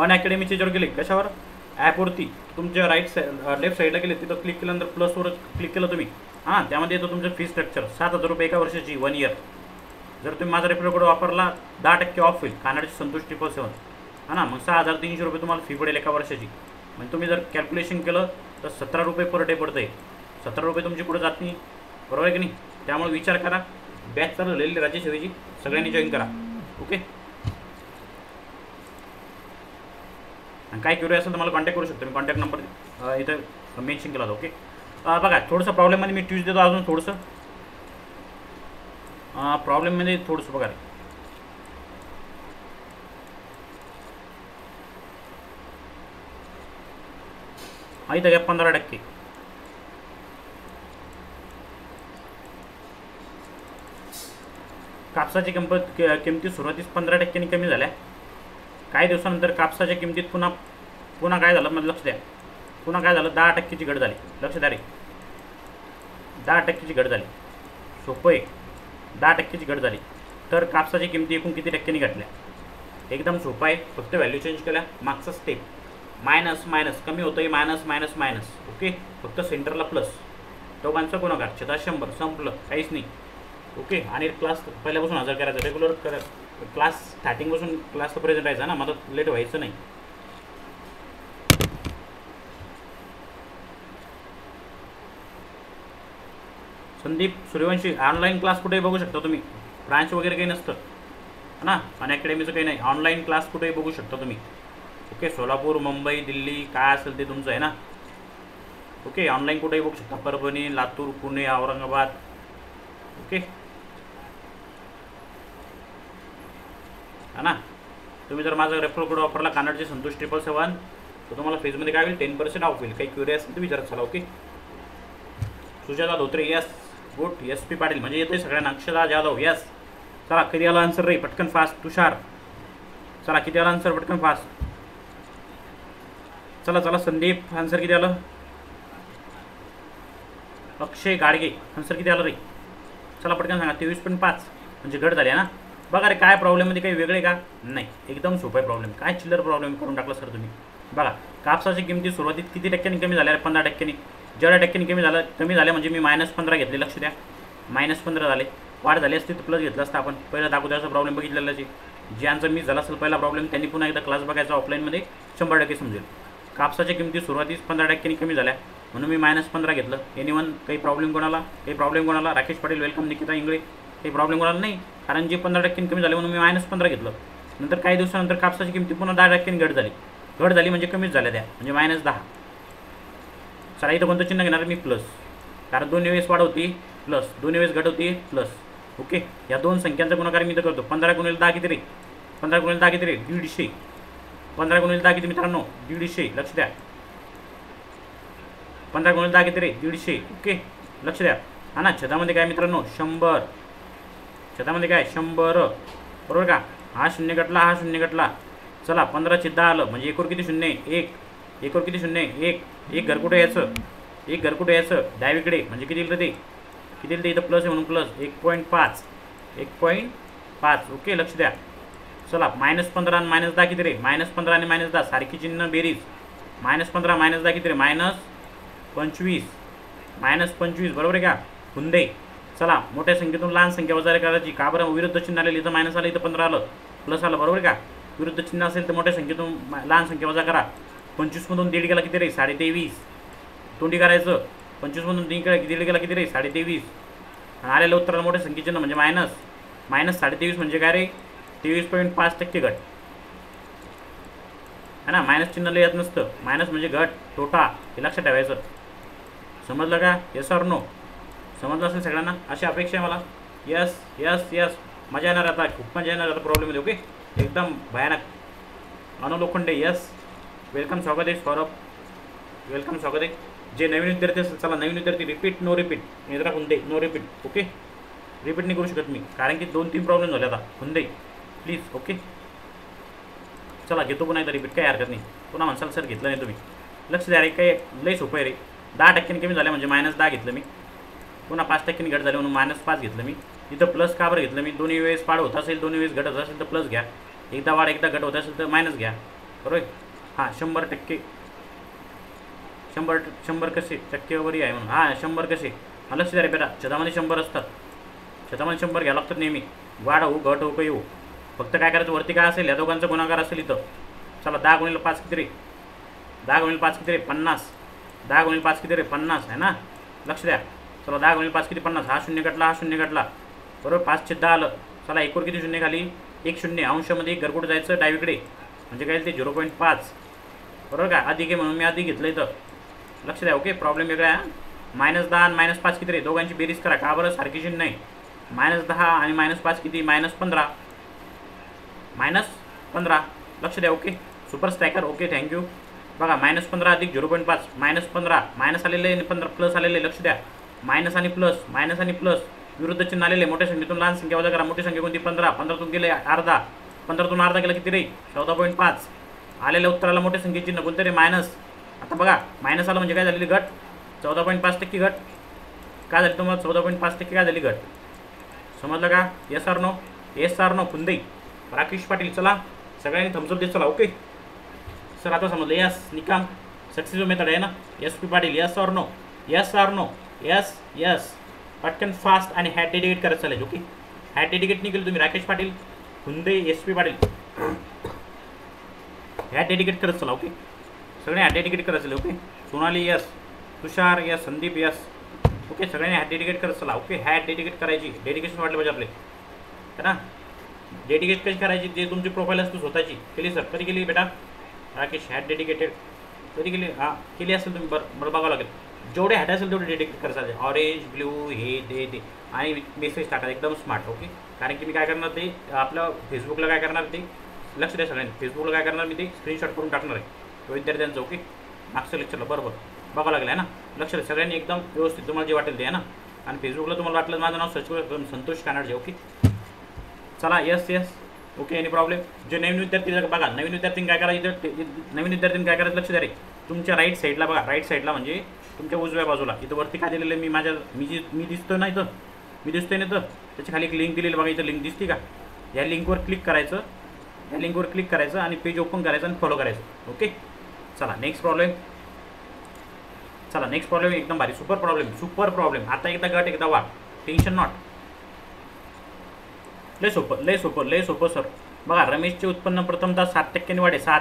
अनअकॅडमीचे जर गेले कशावर ॲपवरती तुमच्या राईट साईड लेफ्ट साईडला गेले तिथं क्लिक केल्यानंतर प्लसवर क्लिक केलं तुम्ही हां त्यामध्ये येतो तुमचं फी स्ट्रक्चर सात हजार रुपये एका वर्षाची वन इयर जर तुम्ही माझा रेफरल कोड वापरला दहा टक्के ऑफ होईल कानाडचे संतोष ट्रिपल सेवन है ना मग सहा हजार तीनशे रुपये तुम्हाला फी पडेल एका वर्षाची म्हणजे तुम्ही जर कॅल्क्युलेशन केलं तर सतरा रुपये पर डे पडतं आहे सतरा रुपये तुमची पुढे जात नाही बरोबर आहे की नाही त्यामुळे विचार करा बॅच चालू झालेली राज्यसेवेची सगळ्यांनी जॉईन करा ओके। आणि काय क्युरी असेल तर मला कॉन्टॅक्ट करू शकतो मी कॉन्टॅक्ट नंबर इथं मेन्शन केला ओके। बघा थोडंसं प्रॉब्लेममध्ये मी ट्यूज देतो अजून थोडंसं प्रॉब्लेम मध्ये थोडंसं बघा रे इथं पंधरा टक्के कापसाची किंमत किमती सुरुवातीस पंधरा टक्क्यांनी कमी झाल्या काही दिवसानंतर कापसाच्या किमतीत पुन्हा पुन्हा काय झालं म्हणजे लक्ष द्या पुन्हा काय झालं दहा टक्क्याची घट झाली लक्ष द्या रे दहा टक्क्याची घट झाली सोपं आहे दहा टक्क्याची घट झाली तर कापसाची किमती एकूण किती टक्क्यांनी घटल्या एकदम सोपा आहे फक्त व्हॅल्यू चेंज केला मागचा स्टेप मायनस मायनस कमी होतं आहे मायनस मायनस मायनस ओके फक्त सेंटरला प्लस दोघांचा गुणाकार छेदा शंभर संपलं काहीच नाही ओके। आणि क्लास पहिल्यापासून हजर करायचा रेग्युलर कर क्लास स्टार्टिंगपासून क्लासला प्रेझेंट राहायचा ना मला लेट व्हायचं नाही संदीप सूर्यवंशी ऑनलाईन क्लास कुठेही बघू शकता तुम्ही ब्रांच वगैरे काही नसतं है ना अनअकॅडमीचं काही नाही ऑनलाईन क्लास कुठेही बघू शकता तुम्ही ओके सोलापूर मुंबई दिल्ली काय असेल ते तुमचं आहे ना ओके ऑनलाईन कुठेही बघू शकता परभणी लातूर पुणे औरंगाबाद ओके है ना। तुम्ही जर माझा रेफरल कोड वापरला कानाडचे संतोष ट्रिपल सेवन तर तुम्हाला फेजमध्ये काय होईल टेन पर्सेंट ऑफ होईल काही क्युरी असेल तर विचारत चला okay. Sujata Dhotre yes good. S P Patil म्हणजे येतोय सगळ्यांना. अक्षरा जाधव यस. चला किती आला आन्सर रे पटकन फास्ट. तुषार चला किती आला आन्सर पटकन फास्ट. चला चला संदीप आन्सर किती आलं. अक्षय गाडगे आन्सर किती आलं रे. चला पटकन सांगा. तेवीस पॉईंट पाच म्हणजे घट झाली ना. बघा रे काय प्रॉब्लेममध्ये काही वेगळे का नाही. एकदम सोपा प्रॉब्लेम. काय चिल्लर प्रॉब्लेम करून टाकला सर तुम्ही. बघा कापसाची किमती सुरुवातीत किती टक्क्यांनी कमी झाल्या. पंधरा टक्क्यांनी. जेवढ्या टक्क्यांनी कमी झालं कमी झाल्या म्हणजे मी मायनस पंधरा घेतले. लक्ष द्या मायनस पंधरा झाले. वाढ झाली असते तर प्लस घेतला असता आपण. पहिला दाखवद्याचा प्रॉब्लेम बघितलेला जे ज्यांचा मिस झाला असेल पहिला प्रॉब्लेम त्यांनी पुन्हा एकदा क्लास बघायचा ऑफलाईनमध्ये शंभर टक्के समजेल. कापसाच्या किमती सुरुवातीस पंधरा टक्क्यांनी कमी झाल्या म्हणून मी मायनस पंधरा घेतलं. एनिवन काही प्रॉब्लेम कोणाला. काही प्रॉब्लेम कोणाला. राकेश पाटील वेलकम. निकिता इंगळे काही प्रॉब्लेम कोणाला नाही कारण जे पंधरा टक्क्यांनी कमी झाले म्हणून मी मायनस पंधरा घेतलं. नंतर काही दिवसानंतर कापसाची किमती पुन्हा दहा टक्क्यांनी घट झाली. घट झाली म्हणजे कमीच झाल्या त्या म्हणजे मायनस दहा. चला इथं कोणतं चिन्ह घेणार मी प्लस कारण दोन्ही वेळेस वाढ होती प्लस दोन्ही वेळेस घट होती प्लस. ओके या दोन संख्यांचा गुणाकार मी तर करतो. पंधरा गुणिले दहा किती रे. पंधरा गुणिले दहा किती रे. दीडशे. पंधरा गुणिले दहा किती मित्रांनो. दीडशे. लक्ष द्या. पंधरा गुणिले दहा किती रे. दीडशे. ओके लक्ष द्या. हा ना छतामध्ये काय मित्रांनो शंभर. छतामध्ये काय शंभर बरोबर का. हा शून्य घटला हा शून्य घटला. चला पंधराशे दहा आलं म्हणजे एकोर किती शून्य एक. एकोर किती शून्य एक. एक घर कुठे यायचं. एक घर कुठे यायचं डावीकडे म्हणजे किती येईल ते किती येईल ते. इथं प्लस आहे म्हणून प्लस एक पॉईंट पाच. एक पॉईंट पाच. ओके लक्ष द्या. चला मायनस पंधरा आणि मायनस दहा किती रे. मायनस पंधरा आणि मायनस दहा सारखी चिन्ह बेरीज. मायनस पंधरा मायनस दहा किती रे. मायनस पंचवीस. मायनस पंचवीस बरोबर आहे का. हुंदे. चला मोठ्या संख्येतून लहान संख्या वजा करायची का बरं. विरुद्ध चिन्ह आलेलं इथं मायनस आलं इथं पंधरा आलं प्लस आलं बरोबर का. विरुद्ध चिन्ह असेल तर मोठ्या संख्येतून लहान संख्या वजा करा. पंचवीसमधून दीड गेला किती रे. साडे तेवीस. तोंडी करायचं. पंचवीसमधून दीड गेला दीड गेला किती रे. साडे तेवीस. आणि आलेलं उत्तराला मोठ्या संख्येचिन्ह म्हणजे मायनस. मायनस साडे तेवीस म्हणजे काय रे. तेवीस पॉईंट पाच टक्के घट है ना. मायनस चिन्ह येत नसतं. मायनस म्हणजे घट तोटा हे लक्षात ठेवायचं. समजलं का. Yes or no. समजलं असेल सगळ्यांना. अशी अपेक्षा आहे मला. Yes yes yes. मजा येणार आता. खूप मजा येणार आता प्रॉब्लेममध्ये. ओके एकदम भयानक. अनु लोखंडे यस वेलकम. स्वागत आहे सौरभ वेलकम. स्वागत आहे जे नवीन विद्यार्थी असेल. चला नवीन विद्यार्थी रिपीट नो रिपीट. निद्रा हुंदे नो रिपीट. ओके रिपीट नाही करू शकत मी कारण की दोन तीन प्रॉब्लेम झाले आता. हुंदे प्लीज. ओके चला घेतो पुन्हा एकदा रिपीट. काही हरकत नाही. पुन्हा म्हणसाल सर घेतलं नाही तुम्ही. लक्ष द्या रे काही लई सोपं आहे रे. दहा टक्क्यांनी कमी झाल्या म्हणजे मायनस दहा घेतलं मी. पुन्हा पाच टक्क्यांनी घट झाली म्हणून मायनस पाच घेतलं मी. इथं प्लस का बरं घेतलं मी. दोन्ही वेळेस पाड होत असेल दोन्ही वेळेस घट होत असेल तर प्लस घ्या. एकदा वाढ एकदा घट होत असेल तर मायनस घ्या बरोबर. हां शंभर टक्के. शंभर शंभर कसे टक्केवरी आहे म्हणून. हां शंभर कसे. हां लक्ष द्या रे बेटा. छतामध्ये शंभर असतात. छतामध्ये शंभर घ्यावं लागतात नेहमी. वाढ हो घट हो काही हो. फक्त काय करायचं वरती काय असेल या दोघांचा गुणाकार असेल इथं. चला दहा गुणिले पाच किती रे. दहा गुणिले पाच किती रे. पन्नास. दहा गुणिले पाच किती रे. पन्नास आहे ना. लक्ष द्या. चला दहा गुणिले पाच किती पन्नास. हा शून्य घटला हा शून्य घटला बरोबर. पाच छेद दहा आलं. चला एकोर किती शून्य खाली एक शून्य. अंशामध्ये एक घरकुट जायचं डावीकडे म्हणजे काय ते झिरो पॉईंट पाच बरोबर का. अधिक आहे म्हणून मी आधी घेतलं इथं. लक्ष द्या. ओके प्रॉब्लेम वेगळा आहे. मायनस दहा आणि मायनस पाच किती रे. दोघांची बेरीज करा का बरं सारखी चिन्ह नाही. मायनस दहा आणि मायनस पाच किती. मायनस पंधरा. मायनस पंधरा. लक्ष द्या. Okay super striker. Okay thank you. बघा मायनस पंधरा अधिक झिरो पॉईंट पाच. मायनस पंधरा मायनस आलेलं आहे आणि पंधरा प्लस आलेलं आहे. लक्ष द्या. मायनस आणि प्लस मायनस आणि प्लस विरुद्ध चिन्ह आलेले. मोठ्या संख्येतून लहान संख्या वजा करा. मोठी संख्या कोणती. पंधरा. पंधरातून गेले अर्धा. पंधरातून अर्धा गेला किती रे. चौदा पॉईंट पाच. आलेल्या उत्तराला मोठ्या संख्येची चिन्ह कोणते रे. मायनस. आता बघा मायनस आलं म्हणजे काय झालेली घट. चौदा पॉईंट पाच टक्के घट काय झाली तुम्हाला. चौदा पॉईंट पाच टक्के काय झाली घट. समजलं का. Yes or no. Yes or no. कुंदई Rakesh Patil. चला सगळ्यांनी थम्सअप देत चला. ओके सर आता समजलं. यस निकाम सक्सेस मेथड आहे ना. S P Patil. Yes or no. Yes or no. Yes yes. पटकन फास्ट आणि हॅट डेडिकेट करत चालेल. ओके हॅट डेडिकेट नाही केलं तुम्ही. राकेश पाटील हुंदे S P Patil hat dedicate करत चला. ओके सगळ्यांनी हॅट डेडिकेट करत चला. Okay Sonali yes. Tushar yes. Sandeep yes. Okay सगळ्यांनी हॅट डेडिकेट करत चला. ओके हॅट डेडिकेट करायची. डेडिकेशन वाटलं पाहिजे आपले है ना. डेडिकेट कशी करायची जे तुमची प्रोफाईल असतो स्वतःची. केली सर कधी केली बेटा. राकेश हॅट डेडिकेटेड कधी केली. हां केली असेल तुम्ही. बरं बरं बघावं लागेल. जेवढे हॅट असेल तेवढे डेडिकेट करायचं. ऑरेंज ब्ल्यू हे ते ते आणि मेसेज टाकायचा एकदम स्मार्ट. ओके कारण की मी काय करणार ते आपलं फेसबुकला काय करणार ते. लक्ष द्या सगळ्यांनी. फेसबुकला काय करणार मी ते स्क्रीनशॉट करून टाकणार आहे विद्यार्थ्यांचं. ओके मागचं लेक्चरला बरोबर बघावं लागलं आहे ना. लक्ष द्या सगळ्यांनी एकदम व्यवस्थित तुम्हाला जे वाटेल ते आहे ना. आणि फेसबुकला तुम्हाला वाटलं माझं नाव सर्च करा संतोष कानाडजे. ओके चला yes yes okay any problem. जे नवीन विद्यार्थी बघा नवीन विद्यार्थी काय करायचं नवीन विद्यार्थी काय करायचं लक्ष द्या रे. तुमच्या राईट साईडला बघा राईट साईडला म्हणजे तुमच्या उजव्या बाजूला इथं वरती काय दिलेलं मी माझ्या मी जी मी दिसतो ना इथं मी दिसतोय ना इथं त्याच्या खाली एक लिंक दिलेली बघा इथं लिंक दिसते का या लिंकवर क्लिक करायचं या लिंकवर क्लिक करायचं आणि पेज ओपन करायचं आणि फॉलो करायचं. ओके चला नेक्स्ट प्रॉब्लेम. चला नेक्स्ट प्रॉब्लेम एकदम भारी सुपर प्रॉब्लेम सुपर प्रॉब्लेम. आता एकदा गट एकदा वाट टेन्शन नॉट लय सोपं लय सोपं लय सोपं सर बघा. रमेशचे उत्पन्न प्रथमतः सात टक्क्यांनी वाढे सात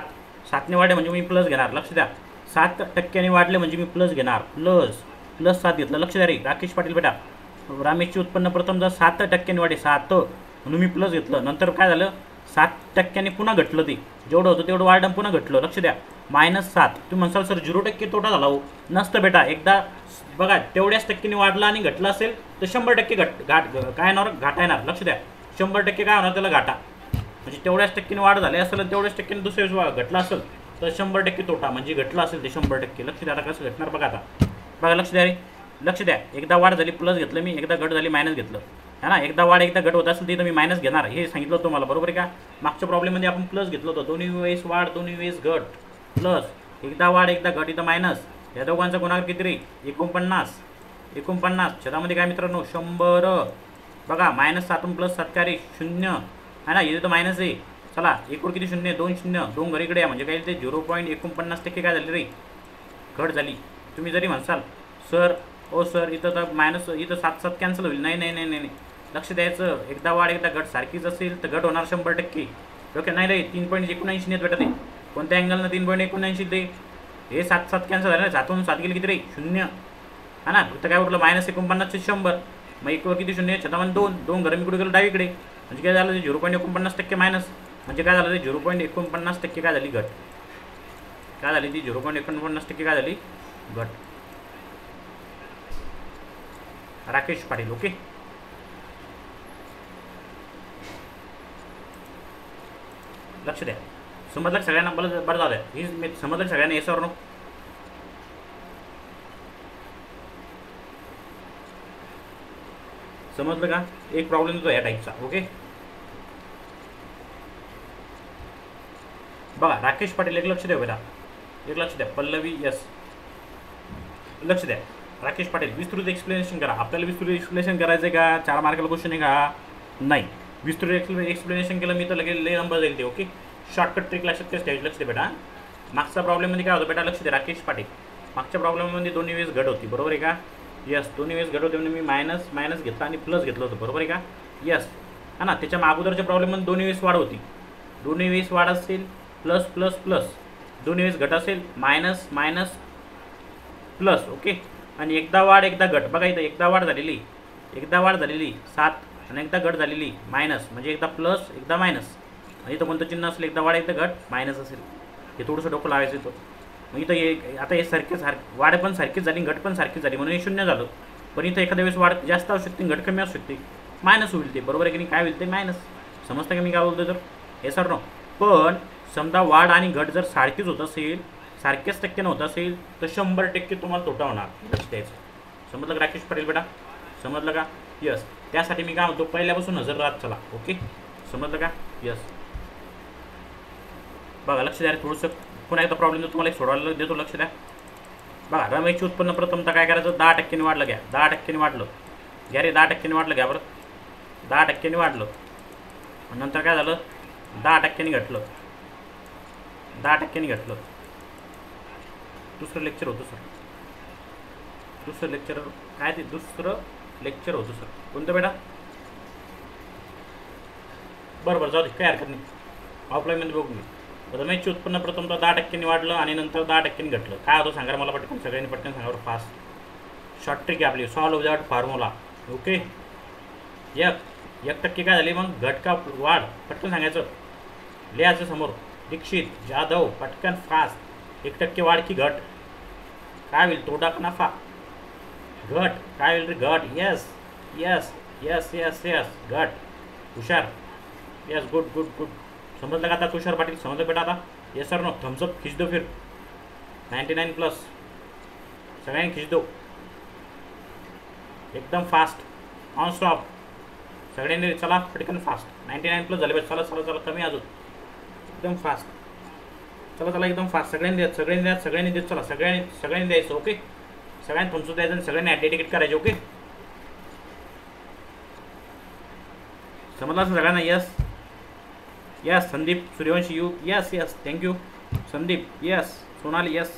सातने वाढे म्हणजे मी प्लस घेणार लक्ष द्या सात टक्क्यांनी वाढले म्हणजे मी प्लस घेणार प्लस प्लस सात घेतलं लक्ष द्या रे. राकेश पाटील बेटा रमेशचे उत्पन्न प्रथमतः सात टक्क्यांनी वाढे सात म्हणून मी प्लस घेतलं नंतर काय झालं सात टक्क्यांनी पुन्हा घटलं ते जेवढं होतं तेवढं वाढलं पुन्हा घटलं लक्ष द्या मायनस सात. तुम्ही म्हणसाल सर झिरो टक्के तोटा झाला हो नसतं बेटा एकदा बघा तेवढ्याच टक्केने वाढला आणि घटला असेल तर शंभर टक्के घट घाट काय येणार घाटा येणार लक्ष द्या शंभर टक्के काय होणार त्याला घाटा म्हणजे तेवढ्याच टक्केने वाढ झाली असेल तेवढ्याच टक्केने दुसऱ्या घटला असेल तर शंभर टक्के तोटा म्हणजे घटला असेल ते शंभर टक्के लक्ष द्या आता कसं घटणार बघा. आता बघा लक्ष द्या रे लक्ष द्या एकदा वाढ झाली प्लस घेतलं मी एकदा घट झाली मायनस घेतलं है ना एकदा वाढ एकदा घट होत असेल तिथं मी मायनस घेणार हे सांगितलं होतं मला बरोबर आहे का. मागच्या प्रॉब्लेममध्ये आपण प्लस घेतलं होतं दोन्ही वेळेस वाढ दोन्ही वेळेस घट प्लस एकदा वाढ एकदा घट इथं मायनस या दोघांचा गुणाकार किती रे एकोणपन्नास एकोणपन्नास छतामध्ये काय मित्रांनो शंभर बघा मायनस सातून प्लस सात काय रे शून्य है ना इथे तर मायनस आहे. चला एकूण किती शून्य दोन शून्य दोन घरी इकडे या म्हणजे काय ते झिरो पॉईंट एकोणपन्नास टक्के काय झाली रे घट झाली. तुम्ही जरी म्हणसाल सर ओ सर इथं तर मायनस इथं सात सात कॅन्सल होईल नाही नाही नाही नाही लक्ष द्यायचं एकदा वाढ एकदा घट सारखीच असेल तर घट होणार शंभर टक्के. ओके नाही रे तीन पॉईंट एकोणऐंशी नेत भेटत आहे कोणत्या अँगलनं तीन पॉईंट एकोणऐंशी ते हे सात सात कॅन्सल झाले ना सातून सात गेले किती रे शून्य हा ना फक्त काय उठलं मायनस एकोणपन्नासचे शंभर मग एक किती शून्य छतामध्ये दोन दोन घरं मी कुठे गेलो डावीकडे म्हणजे काय झालं झिरो पॉईंट एकोणपन्नास टक्के मायनस म्हणजे काय झालं ते झिरो पॉईंट एकोणपन्नास टक्के काय झाली घट काय झाली ती झिरो पॉईंट एकोणपन्नास टक्के काय झाली घट. राकेश पाटील ओके लक्ष द्या समजलं सगळ्यांना बरं बरं झालं हीच मी समजलं सगळ्यांना येस नो. समजलं का एक प्रॉब्लेम होतो या टाईपचा. ओके बघा राकेश पाटील एक लक्ष द्या बेटा एक लक्ष द्या पल्लवी यस लक्ष द्या. राकेश पाटील विस्तृत एक्सप्लेनेशन करा आपल्याला विस्तृत एक्सप्लेनेशन करायचं का चार मार्काला क्वेश्चन आहे का नाही विस्तृत एक्सप्ले एक्सप्लेनेशन केलं मी तर लगेच ले नंबर जाईल ते. ओके शॉर्टकट ट्रिकला शक्यच द्यायची लक्ष दे बेटा. मागचा प्रॉब्लेममध्ये काय होतं बेटा लक्ष दे राकेश पाटील मागच्या प्रॉब्लेममध्ये दोन्ही वेळेस घट होती बरोबर आहे का यस दोन्ही वेळेस घट होते म्हणजे मी मायनस मायनस घेतला आणि प्लस घेतलं होतं बरोबर आहे का यस हा ना. त्याच्या अगोदरच्या प्रॉब्लेममध्ये दोन्ही वेळेस वाढ होती दोन्ही वेळेस वाढ असेल प्लस प्लस प्लस दोन्ही वेळेस घट असेल मायनस मायनस प्लस ओके आणि एकदा वाढ एकदा घट बघा इथं एकदा वाढ झालेली एकदा वाढ झालेली सात आणि एकदा घट झालेली मायनस म्हणजे एकदा प्लस एकदा मायनस आणि इथं कोणतं चिन्ह असेल एकदा वाढ एकदा घट मायनस असेल हे थोडंसं डोकं लावायचं होतं मग इथं हे आता हे सारखे सार वाढ पण सारखीच झाली घट पण सारखीच झाली म्हणून हे शून्य झालं पण इथं एखाद्या वेळेस वाढ जास्त असू शकते घट कमी असू शकते मायनस होईल ते बरोबर आहे की नाही काय होईल ते मायनस. समजतं का मी काय बोलतो तर हे सर नो पण समजा वाढ आणि घट जर सारखीच होत असेल सारख्याच टक्क्यानं होत असेल तर शंभर टक्के तुम्हाला तोटा होणार लक्ष द्यायचं. समजलं राकेश पाटील बेटा समजलं का यस त्यासाठी मी काय म्हणतो पहिल्यापासून नजर राहत चला. ओके समजलं का यस बघा लक्ष द्या थोडंसं पुन्हा एकदा प्रॉब्लेम तुम्हाला एक सोडवायला देतो लक्ष द्या. बघा रमेशचे उत्पन्न प्रथमतः काय करायचं दहा टक्क्यांनी वाढलं घ्या दहा टक्क्यांनी वाढलं घ्या रे दहा टक्क्यांनी वाढलं घ्या बरं दहा टक्क्यांनी वाढलं नंतर काय झालं दहा टक्क्यांनी घटलं दहा टक्क्यांनी घटलं दुसरं लेक्चर होतं सर दुसरं लेक्चर काय ते दुसरं लेक्चर होतं सर कोणतं बेटा बरं बरं जाऊ दे काय हरकत नाही ऑफलाईनमध्ये बघू मी. रमेशचे उत्पन्न प्रथमतः दहा टक्क्यांनी वाढलं आणि नंतर दहा टक्क्यांनी घटलं काय होतं सांगा मला पटकन सगळ्यांनी पटकन सांगा बरं फास्ट शॉर्ट ट्रिक आहे आपली सॉल्व विदाउट फॉर्म्युला. ओके एक एक टक्के काय झाली मग घट का वाढ पटकन सांगायचं लिहायचं समोर दीक्षित जाधव पटकन फास्ट एक टक्के वाढ की घट काय होईल तोटा का नफा घट काय होईल रे घट yes yes yes yes yes घट हुशार यस गुड गुड गुड. समजलं का आता तुषार पाटील समजलं बेटा आता येस सर नो थम्सअप खिच दो फिर नाईन्टी नाईन प्लस सगळ्यांनी खिच दो एकदम फास्ट ऑन स्टॉप सगळ्यांनी चला पटकन फास्ट नाइंटी नाइन प्लस झाले चला चला चला कमी अजून एकदम फास्ट चला चला एकदम फास्ट सगळ्यांनी द्या सगळ्यांनी द्या सगळ्यांनी द्या चला सगळ्यांनी सगळ्यांनी द्यायचं ओके सगळ्यांनी तुमचं द्यायचं सगळ्यांनी ॲटिटिकेट करायचं ओके समजलं असं सगळ्यांना yes yes Sandeep Suryavanshi you yes yes thank you Sandeep yes Sonali yes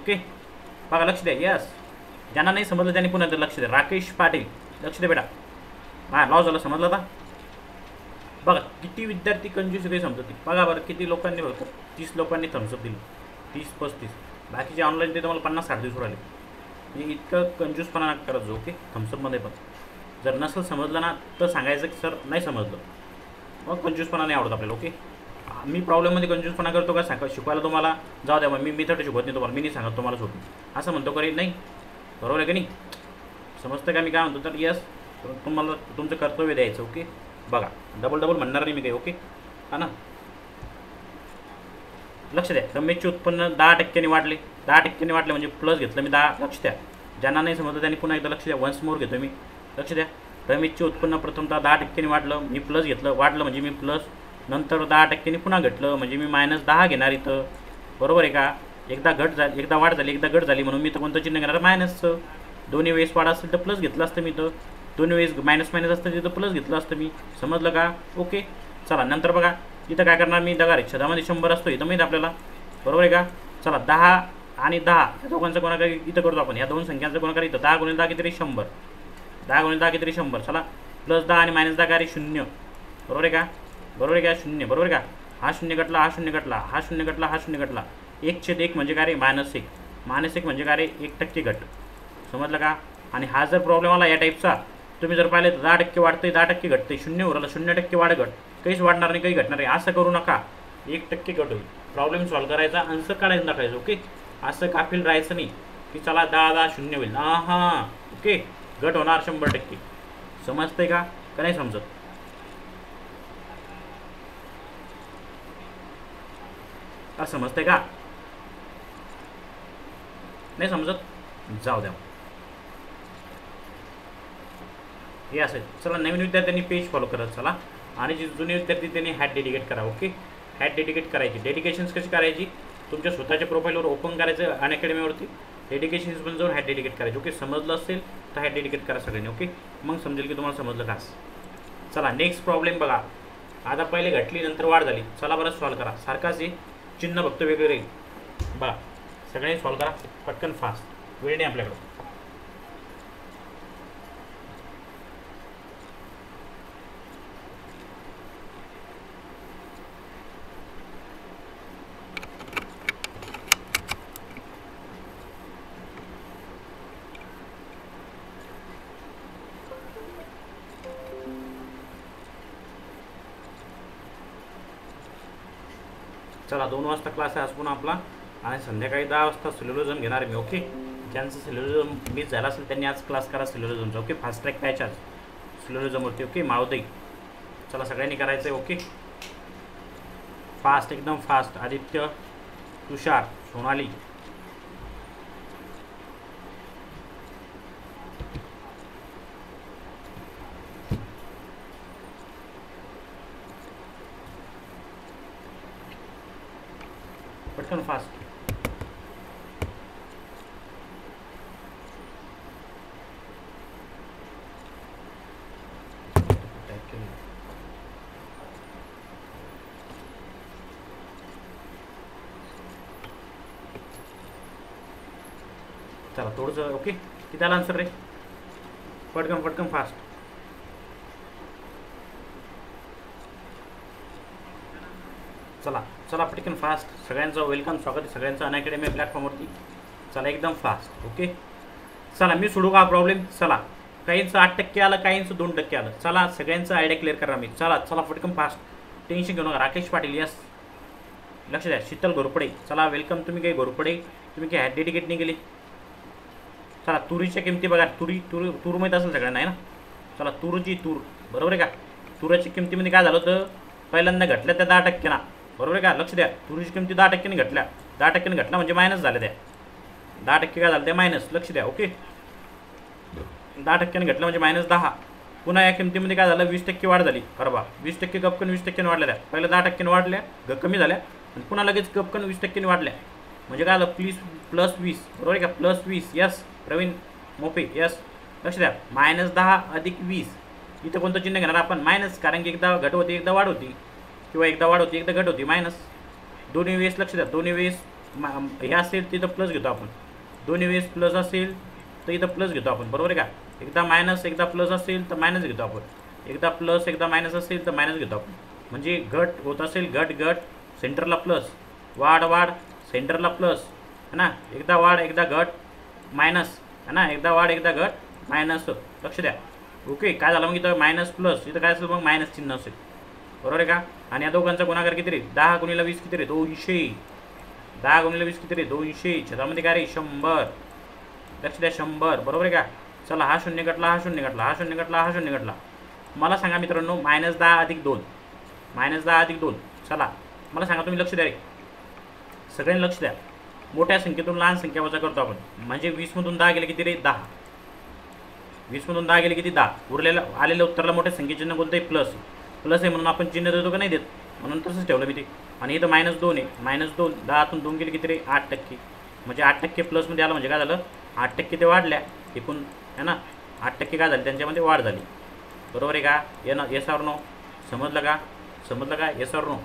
okay बघा लक्ष द्या यस ज्यांना नाही समजलं त्यांनी पुन्हा एकदा लक्ष द्या राकेश पाटील लक्ष द्या बेटा हां लॉस झालं समजलं आता बघा किती विद्यार्थी कंजूस रे समजतील बघा बरं किती लोकांनी बघा तीस लोकांनी थम्सअप दिली तीस पस्तीस बाकीचे ऑनलाईन ते तुम्हाला पन्नास साठ दिवस उराले मी इतकं कंजूसपणा नका करत जाऊ ओके थम्सअपमध्ये पण जर नसेल समजलं ना तर सांगायचं की सर नाही समजलं मग कंजूसपणा नाही आवडत आपल्याला ओके मी प्रॉब्लेममध्ये कंजूसपणा करतो का सांगा शिकवायला तुम्हाला जाऊ द्या मग मी मी थोडं शिकवत नाही तुम्हाला मी नाही सांगत तुम्हाला सोडून असं म्हणतो करीत नाही बरोबर आहे की नाही समजतं का मी काय म्हणतो तर यस तुम्हाला तुमचं कर्तव्य द्यायचं ओके बघा डबल डबल म्हणणार नाही मी काही ओके हा ना लक्ष द्या रमेशचे उत्पन्न दहा टक्क्यांनी वाढले दहा टक्क्यांनी वाढले म्हणजे प्लस घेतलं मी दहा लक्ष द्या ज्यांना नाही समजतं त्यांनी पुन्हा एकदा लक्ष द्या वन्स मोर घेतो मी लक्ष द्या रमेशचे उत्पन्न प्रथमतः दहा टक्क्यांनी वाढलं मी प्लस घेतलं वाढलं म्हणजे मी प्लस नंतर दहा टक्क्यांनी पुन्हा घटलं म्हणजे मी मायनस दहा घेणार इथं बरोबर आहे का एकदा घट झाली एकदा वाढ झाली एकदा घट झाली म्हणून मी तर कोणतं चिन्ह घेणार मायनसचं दोन्ही वेळेस वाढ असेल तर प्लस घेतलं असतं मी तर दोन्ही वेळेस मायनस मायनस असतं तिथं प्लस घेतलं असतं मी समजलं का ओके चला नंतर बघा इथं काय करणार मी दगा रिक्षा दहामध्ये शंभर असतो इथं माहीत आपल्याला बरोबर आहे का चला दहा आणि दहा या दोघांचं कोणाकडे इथं करतो आपण या दोन संख्यांचं कोणाकडे इथं दहा गुणिले दहा कितीतरी शंभर दहा गुणिले दहा कितीतरी शंभर चला प्लस दहा आणि मायनस दहा काय शून्य बरोबर आहे का बरोबर आहे का शून्य बरोबर का हा शून्य घटला हा शून्य घटला हा शून्य घटला हा शून्य घटला एक छेद एक म्हणजे काय रे मायनस एक मायनस एक म्हणजे काय रे एक टक्के घट समजलं का आणि हा जर प्रॉब्लेम आला या टाईपचा तुम्ही जर पाहिले तर दहा टक्के वाढते दहा टक्के घटते शून्य उरलं शून्य टक्के वाढ घट काहीच वाढणार नाही काही घटणार नाही असं करू नका एक टक्के घट होईल प्रॉब्लेम सॉल्व्ह करायचा आन्सर काढायचं टाकायचं ओके असं काफील राहायचं नाही की चला दहा दहा शून्य होईल हां हां ओके घट होणार शंभर टक्के समजतंय का का नाही समजत का समजते का नाही समजत जाऊ द्या हे असेल चला नवीन विद्यार्थ्यांनी पेज फॉलो करत चला आणि जे जुने विद्यार्थी त्यांनी हॅट डेडिकेट करा ओके हॅट डेडिकेट करायची डेडिकेशन्स कशी करायची तुमच्या स्वतःच्या प्रोफाईलवर ओपन करायचं अनअकॅडमीवरती डेडिकेशन्स पण जाऊन हॅट डेडिकेट करायची ओके समजलं असेल तर हॅट डेडिकेट करा सगळ्यांनी ओके मग समजेल की तुम्हाला समजलं खास चला नेक्स्ट प्रॉब्लेम बघा आता पहिले घटली नंतर वाढ झाली चला बरं सॉल्व्ह करा सारखाच आहे चिन्ह फक्त वेगळं राहील बघा सगळ्यांनी सॉल्व्ह करा पटकन फास्ट वेळ नाही आपल्याकडं चला दोन वाजता क्लास आहे असून आपला आणि संध्याकाळी दहा वाजता सिल्युलिझम घेणार मी ओके ज्यांचं सिल्युलिझम मिस झाला असेल त्यांनी आज क्लास करा सिल्युलिझमचा ओके फास्ट ट्रॅक काय आज सिल्युलिझमवरती ओके मावदई चला सगळ्यांनी करायचं आहे ओके फास्ट एकदम फास्ट आदित्य तुषार सोनाली पटकन फास्ट चला थोडंसं ओके किती आला आन्सर रे पटकन पटकन फास्ट चला चला पटकन फास्ट सगळ्यांचं वेलकम स्वागत आहे सगळ्यांचं अनअकॅडमी प्लॅटफॉर्मवरती चला एकदम फास्ट ओके चला मी सोडू का प्रॉब्लेम चला काहींचं आठ टक्के आलं काहींचं दोन टक्के आलं चला सगळ्यांचं आयडिया क्लिअर करा मी चला चला पटकन फास्ट टेन्शन घेऊ नका राकेश पाटील यस लक्ष द्या शीतल घोरपडे चला वेलकम तुम्ही काही घोरपडे तुम्ही काही हॅट डेडिकेट नाही गेली चला तुरीच्या किमती बघा तुरी तुर तूर माहीत असेल सगळ्यांना आहे ना चला तुरची तूर बरोबर आहे का तुराच्या किमतीमध्ये काय झालं होतं पहिल्यांदा घटल्या त्या दहा टक्क्यांना बरोबर आहे का लक्ष द्या तुरीची किमती दहा टक्क्यांनी घटल्या दहा टक्क्यांनी घटला म्हणजे मायनस झाल्या त्या दहा टक्के काय झालं त्या मायनस लक्ष द्या ओके दहा टक्क्याने घटलं म्हणजे मायनस दहा. पुन्हा या किमतीमध्ये काय झालं, वीस टक्के वाढ झाली. बरोबर, वीस टक्के गपकन वीस टक्क्याने वाढल्या. त्या पहिल्या दहा टक्क्याने वाढल्या ग कमी झाल्या आणि पुन्हा लगेच गपकन वीस टक्क्याने वाढल्या. म्हणजे काय आलं, प्लीज प्लस वीस. बरोबर आहे का, प्लस वीस. Yes Praveen Mope, yes. लक्ष द्या, मायनस दहा अधिक वीस, इथं कोणतं चिन्ह घेणार आपण, मायनस. कारण की एकदा घट होती एकदा वाढ होती किंवा एकदा वाढ होती एकदा घट होती, मायनस. दोन्ही वेळेस लक्ष द्या, दोन्ही वेळेस मा हे असेल तिथं प्लस घेतो आपण, दोन्ही वेळेस प्लस असेल तर इथं प्लस घेतो आपण. बरोबर आहे का, एकदा मायनस एकदा प्लस असेल तर मायनस घेतो आपण, एकदा प्लस एकदा मायनस असेल तर मायनस घेतो आपण. म्हणजे घट होत असेल घट घट सेंटरला प्लस, वाढ वाढ सेंटरला प्लस, है ना. एकदा वाढ एकदा घट मायनस, है ना, एकदा वाढ एकदा घट मायनस. लक्ष द्या. ओके, काय झालं मग इथं मायनस प्लस, इथं काय असेल मग मायनस चिन्ह असेल. बरोबर आहे का. आणि या दोघांचा गुणाकार किती रे, दहा गुणीला वीस किती रे, दोनशे. दहा गुणीला वीस किती रे, दोनशे. छतामध्ये काय रे, शंभर. लक्ष द्या, शंभर. बरोबर आहे का. चला, हा शून्य घटला हा शून्य घटला हा शून्य घटला हा शून्य घटला. मला सांगा मित्रांनो, मायनस दहा अधिक दोन, मायनस दहा अधिक दोन. चला मला सांगा, तुम्ही लक्ष द्या रे, सगळ्यांनी लक्ष द्या. मोठ्या संख्येतून लहान संख्या वजा करतो आपण. म्हणजे वीसमधून दहा गेले किती रे, दहा. वीसमधून दहा गेले किती, दहा. उरलेला आलेल्या उत्तराला मोठ्या संख्येचिन्ह कोणतं आहे, प्लस. प्लस आहे म्हणून आपण चिन्ह देतो का नाही देत, म्हणून तसंच ठेवलं मी ते. आणि इथं मायनस दोन आहे, मायनस दोन. दहातून दोन गेले किती रे, आठ टक्के. म्हणजे आठ टक्के प्लसमध्ये आलं. म्हणजे काय झालं, आठ टक्के ते वाढल्या एकूण, है ना. आठ टक्के काय झाले त्यांच्यामध्ये वाढ झाली. बरोबर आहे का. ये ना, येस ऑर नो, समजलं का, समजलं का, येस ऑर नो.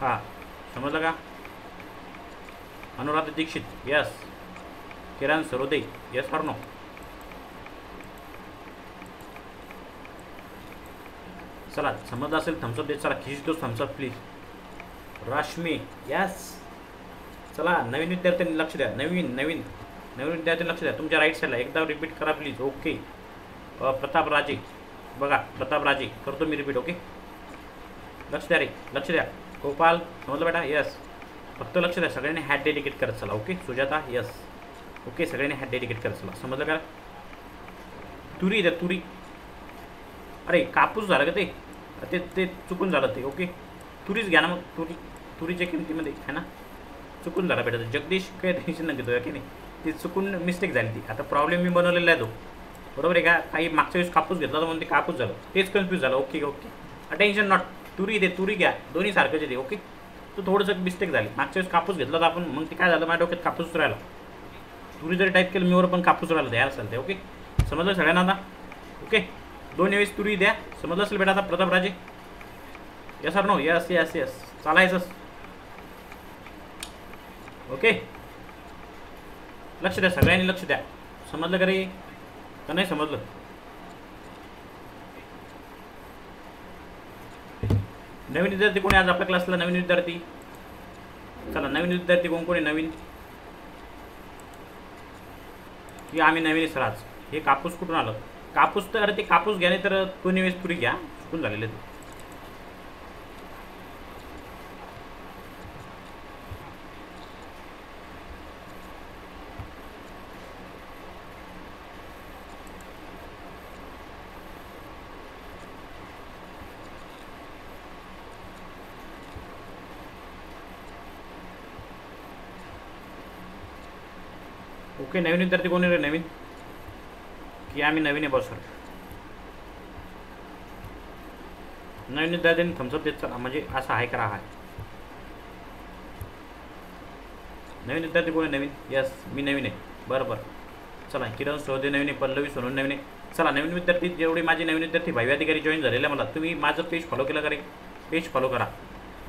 हां समजलं का. Anuradha Dixit, yes. Kiran Sarode, yes or no. चला समजलं असेल थम्सअप दे. चला खिच दो थम्सअप प्लीज. रश्मी, यस. चला नवीन विद्यार्थ्यांनी लक्ष द्या, नवीन नवीन नवीन विद्यार्थ्यांनी लक्ष द्या. तुमच्या राईट साईडला एकदा रिपीट करा प्लीज. ओके, प्रताप राजे, बघा प्रताप राजे करतो मी रिपीट. ओके, लक्ष द्या रे, लक्ष द्या. गोपाल, समजलं बेटा, यस. फक्त लक्ष द्या, सगळ्यांनी हॅट डेडिकेट करत चला. Okay, Sujata, yes. ओके, सगळ्यांनी हॅट डेडिकेट करत चला. समजलं का. तुरी द्या, तुरी. अरे कापूस झालं का ते, ते ते चुकून झालं ते. ओके, तुरीच घ्या ना मग, तुरी. तुरीच्या किमतीमध्ये आहे ना, चुकून झाला बेटा. जगदीश काय टेन्शन न घेतो की नाही, ती चुकून मिस्टेक झाली ती. आता प्रॉब्लेम मी बनवलेला आहे तो. बरोबर आहे का. काही मागच्या वेळेस कापूस घेतला होता म्हणून ते कापूस झालं, तेच कन्फ्यूज झालं. Okay okay, attention not. तुरी दे, तुरी घ्या. दोन्ही सारखंच येते. ओके, तो थोडंसं मिस्टेक झाली. मागच्या वेळेस कापूस घेतला होता आपण, मग ते काय झालं, माझ्या डोक्यात कापूस राहिला. तुरी जरी टाईप केलं मीवर पण कापूस राहिला, द्यायला चालते. ओके, समजलं सगळ्यांना आता. ओके, दोन वेळेस तुरी द्या. समजलं असेल बेटा आता. प्रतापराजे, yes sir no, yes yes yes. चालायचं. ओके, लक्ष द्या, सगळ्यांनी लक्ष द्या. समजलं का रे, का नाही समजलं. नवीन विद्यार्थी कोणी आज आपल्या क्लासला, नवीन विद्यार्थी? चला, नवीन विद्यार्थी कोण कोणी नवीन? की आम्ही नवीन सर आज. हे कापूस कुठून आलं, कापूस तर अरे ते कापूस घ्या, नाही तर दोन्ही वेळेस तुरी घ्या. चुकून झालेलं ते. ओके, नवीन विद्यार्थी कोणी रे, नवीन? की आम्ही नवीन आहे बॉस सर. नवीन विद्यार्थ्यांनी थम्सअप देत चला. म्हणजे असं आहे करा. हा नवीन विद्यार्थी कोणी नवीन? यस, मी नवीन आहे. बरं बरं, चला. किरण सोदे नवीन आहे, पल्लवी सोनून नवीन आहे. चला, नवीन विद्यार्थी जेवढे माझे नवीन विद्यार्थी भावी अधिकारी जॉईन झालेले, मला तुम्ही माझं पेज फॉलो केलं करेल. पेज फॉलो करा,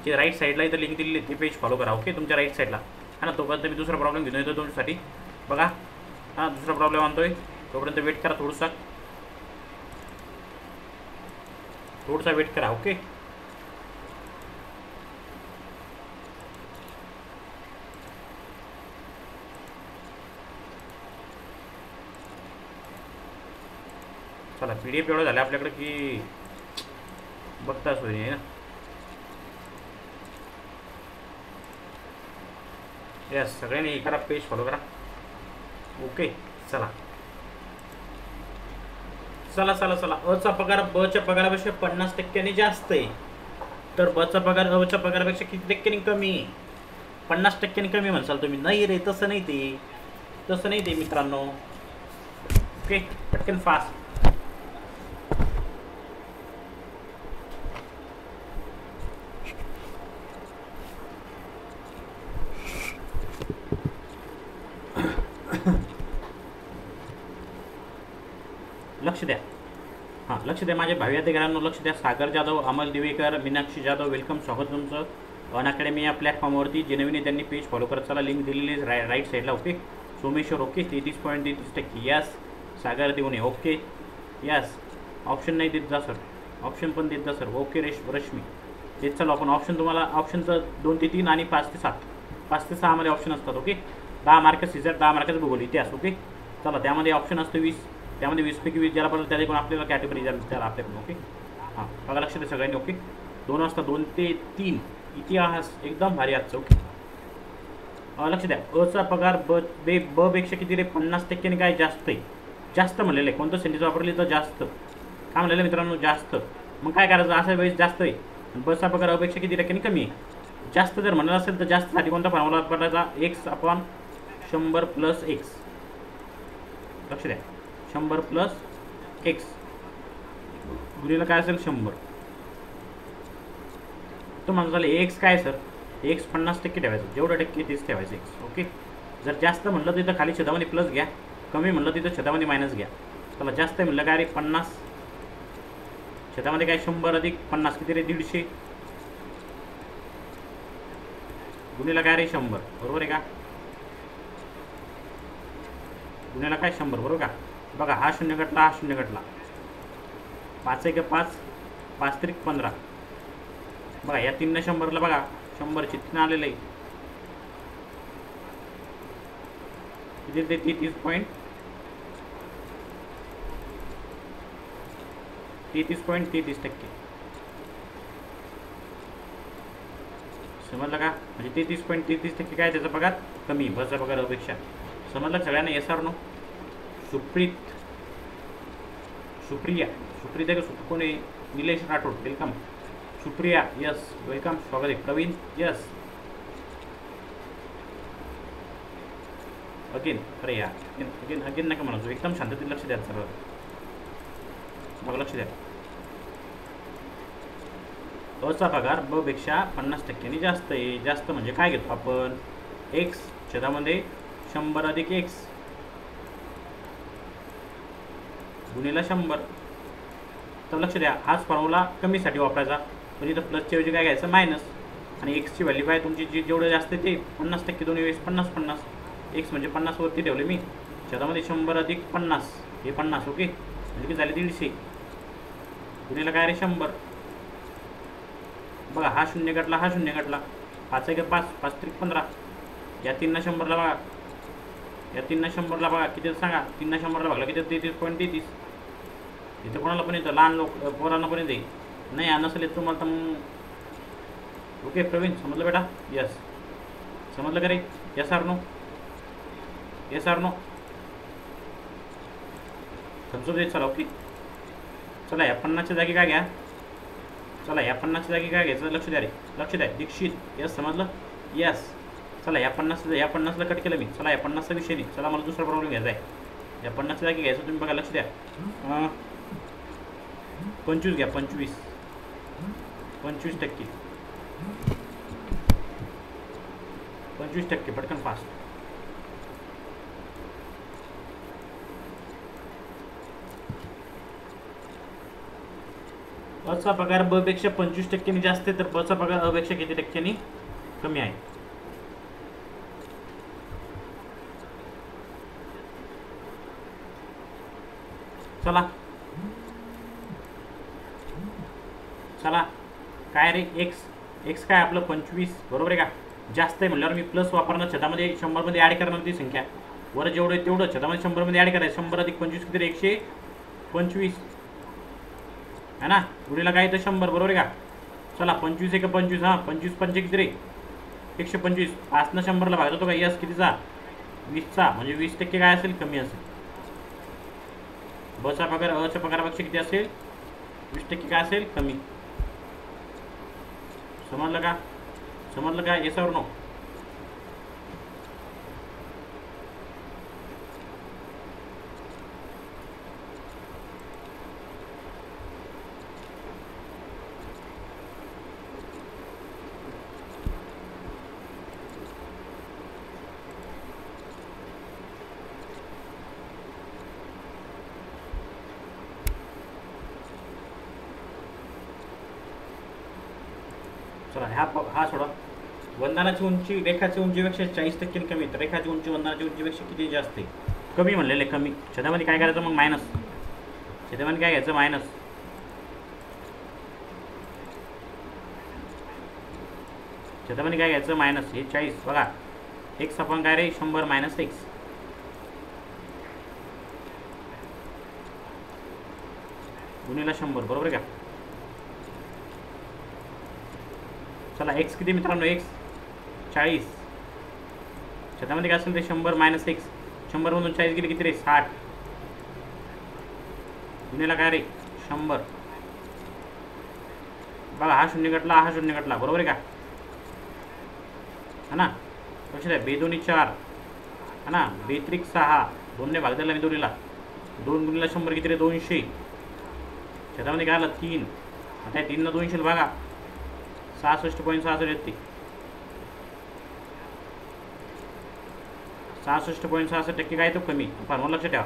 जे राईट साईडला इथं लिंक दिलेली ती पेज फॉलो करा. ओके, तुमच्या राईट साईडला हा ना. तोपर्यंत मी दुसरा प्रॉब्लेम घेऊन येतो तुमच्यासाठी. बघा हां, दुसरा प्रॉब्लेम आणतोय. तोपर्यंत वेट करा थोडसा, थोडसा वेट करा. ओके, चला. पी डी एफ एवढं झालं आपल्याकडे की बघता सोय आहे ना. यस, सगळ्यांनी एखादा पेज फॉलो करा. ओके, चला चला चला चला. अचा पगार ब च्या पगारापेक्षा पन्नास टक्क्यांनी जास्त आहे, तर ब चा पगार अ च्या पगारापेक्षा किती टक्क्यांनी कमी? पन्नास टक्क्यांनी कमी म्हणसाल तुम्ही. नाही रे, तसं नाही ते. तसं नाही दे मित्रांनो. ओके पटकन फास्ट. लक्ष द्या, हां लक्ष द्या माझ्या भावी अधिकाऱ्यांनो, लक्ष द्या. सागर जाधव, अमल दिवेकर, मीनाक्षी जाधव वेलकम, स्वागत तुमचं अन अकॅडमी या प्लॅटफॉर्मवरती. जे नवीन त्यांनी पेज फॉलो करत चला, लिंक दिलेली रा राईट साईडला. ओके सोमेश्वर ओके तेहतीस पॉईंट तेहतीस टक्के यास सागर देऊने ओके यास ऑप्शन नाही देत जा सर, ऑप्शन पण देत जा सर. ओके रेश रश्मी देत चालू आपण. ऑप्शन तुम्हाला ऑप्शनचं दोन ते तीन आणि पाच ते सात पाच ते सहामध्ये ऑप्शन असतात. ओके दहा मार्क सीझर, दहा मार्कच भूगोल इतिहास. ओके चला त्यामध्ये ऑप्शन असतो वीस, त्यामध्ये वीस पैकी वीस ज्याला पण त्याला पण आपल्याला कॅटेगरी त्याला आपल्याकडून. ओके हां बघा लक्ष द्या सगळ्यांनी. ओके दोन वाजता दोन ते तीन इतिहास एकदम भारी आजचं. ओके लक्ष द्या. अचा पगार ब बे ब पेक्षा किती रे? पन्नास टक्क्याने काय जास्त आहे, जास्त म्हणलेलं आहे. कोणतं सेंटेन्स वापरली तर जास्त, काय म्हणलेलं आहे मित्रांनो? जास्त. मग काय करायचं अशा वेळेस? जास्त आहे बचा पगार अपेक्षा किती टक्क्याने कमी आहे? जास्त जर म्हणलं असेल तर जास्तसाठी कोणता फॉर्म्युला वापरायचा? एक्स अपॉन शंभर प्लस एक्स. लक्ष द्या शंभर प्लस एक्स गुणीला काय असेल? शंभर. तो माझं झालं एक्स काय सर? एक्स पन्नास टक्के ठेवायचं, जेवढं टक्के तेच ठेवायचं एक्स. ओके जर जास्त म्हटलं तिथं खाली छदामध्ये प्लस घ्या, कमी म्हटलं तिथं छदामध्ये मायनस घ्या. चला जास्त म्हटलं काय रे? पन्नास छदामध्ये काय? शंभर अधिक पन्नास किती रे? दीडशे गुणीला काय रे? शंभर. बरोबर आहे का? गुणीला काय? शंभर. बरोबर का? बघा हा शून्य घटला, हा शून्य घटला. पाच एक पाच, पाच त्रिक पंधरा. बघा या तीननं शंभरला, बघा शंभरचे तीन आलेलं आहे किती ते तेहतीस पॉईंट तेहतीस पॉईंट तेहतीस टक्के. समजलं का? म्हणजे तेहतीस पॉईंट तेहतीस टक्के काय त्याचा पगार कमी बसचा पगार अपेक्षा. समजलं सगळ्यांना? Yes or no? Supreet Supriya Supreet आहे का? सुप कोण आहे? Nilesh Rathod welcome. Supriya yes welcome, स्वागत आहे. Praveen yes again. अरे या अगेन अगेन अगेन नका म्हणा, एकदम शांततेत लक्ष द्या सर्व. मग लक्ष द्या. अचा पगार ब पेक्षा पन्नास टक्क्यांनी जास्त आहे. जास्त म्हणजे काय घेतो आपण? एक्स छेदामध्ये शंभर अधिक एक्स गुणीला शंभर. तर लक्ष द्या हाच फॉर्म्युला कमीसाठी वापरायचा. म्हणजे तर प्लसच्या ऐवजी काय घ्यायचं? मायनस. आणि एक्सची व्हॅल्यू काय तुमची? जी जेवढं जास्त ते पन्नास टक्के दोन्ही वेळेस पन्नास पन्नास. एक्स म्हणजे पन्नासवरती ठेवले मी, त्याच्यामध्ये शंभर अधिक पन्नास हे पन्नास. ओके म्हणजे की झाले दीडशे गुणीला काय रे? शंभर. बघा हा शून्य घटला, हा शून्य घटला. पाच एक पाच, पाच त्रिक पंधरा. या तीनना शंभरला बघा, या तीनना शंभरला बघा किती सांगा? तीनना शंभरला बघला किती? तेहतीस पॉईंट तेहतीस. इथं कोणाला पण येतं? लहान लोक पोरांना पण येते. नाही नसेल येत तुम्हाला तर मग. ओके प्रवीण समजलं बेटा? यस समजलं का रे? Yes or no? Yes or no? समजून देत चला. ओके चला या पन्नासच्या जागी काय घ्या? चला या पन्नासच्या जागी काय घ्यायचं? लक्ष द्या रे, लक्ष द्या. दीक्षित यस समजलं? यस चला या पन्नास या पन्नासला कट केलं मी. चला या पन्नासचा विषय नाही. चला मला दुसरा प्रॉब्लेम घ्यायचा आहे. या पन्नासच्या जागी घ्यायचं तुम्ही बघा लक्ष द्या. पंचवीस घ्या, पंचवीस पंचवीस टक्के पंचवीस टक्के पटकन फास्ट. अचा पगार ब पेक्षा पंचवीस टक्क्यांनी जास्त आहे, तर ब चा पगार अपेक्षा किती टक्क्यांनी कमी आहे? चला चला काय रे? एक्स एक्स काय आपलं? पंचवीस. बरोबर आहे का? जास्त आहे म्हटल्यावर मी प्लस वापरणार, छतामध्ये शंभरमध्ये ॲड करणार ती संख्या. वर जेवढं आहे तेवढं छतामध्ये शंभरमध्ये ॲड करायचं. शंभर अधिक पंचवीस किती? एकशे पंचवीस है ना? गुणीला काय तर शंभर. बरोबर आहे का? चला पंचवीस एक पंचवीस, हां पंचवीस पंच किती? एकशे पंचवीस. पाचनं शंभरला भाग जातो का? यस कितीचा? वीसचा. म्हणजे वीस टक्के काय असेल? कमी असेल. बचा पगार अच्या पगारापेक्षा किती असेल? वीस टक्के काय असेल? कमी. समजलं का? समजलं का? येस और नो? हा, हा सोडा. वंदनाची उंची रेखाची उंचीपेक्षा चाळीस टक्क्यांनी कमी, तर रेखाची उंची वंदनाची उंचीपेक्षा किती जास्त आहे? कमी म्हणलेले कमी. छेदामध्ये काय करायचं मग? मायनस. छेदामध्ये काय घ्यायचं? मायनस. छेदामध्ये काय घ्यायचं? मायनस. हे चाळीस बघा, एक्स आपण काय रे शंभर मायनस एक्स. गुणीला शंभर बरोबर का? चला एक्स किती मित्रांनो? एक्स चाळीस. छेदामध्ये काय असेल ते शंभर मायनस एक्स. शंभर मधून चाळीस गेले किती रे? साठ. गुन्हेला काय रे? शंभर. बघा हा शून्य घटला, हा शून्य घटला बरोबर आहे का? है ना, लक्षात आहे. बेदोनी चार है ना, बेत्रिक सहा, दोनने भाग दिला मी दोन्हीला. दोन गुन्हेला शंभर किती रे? दोनशे. छतामध्ये काय आलं? तीन. आता या तीनला दोनशे भागा, सहासष्ट पॉईंट सहासष्ट येते. सहासष्ट पॉईंट सहासष्ट टक्के काय तो कमी. फॉर्म्युला लक्षात ठेवा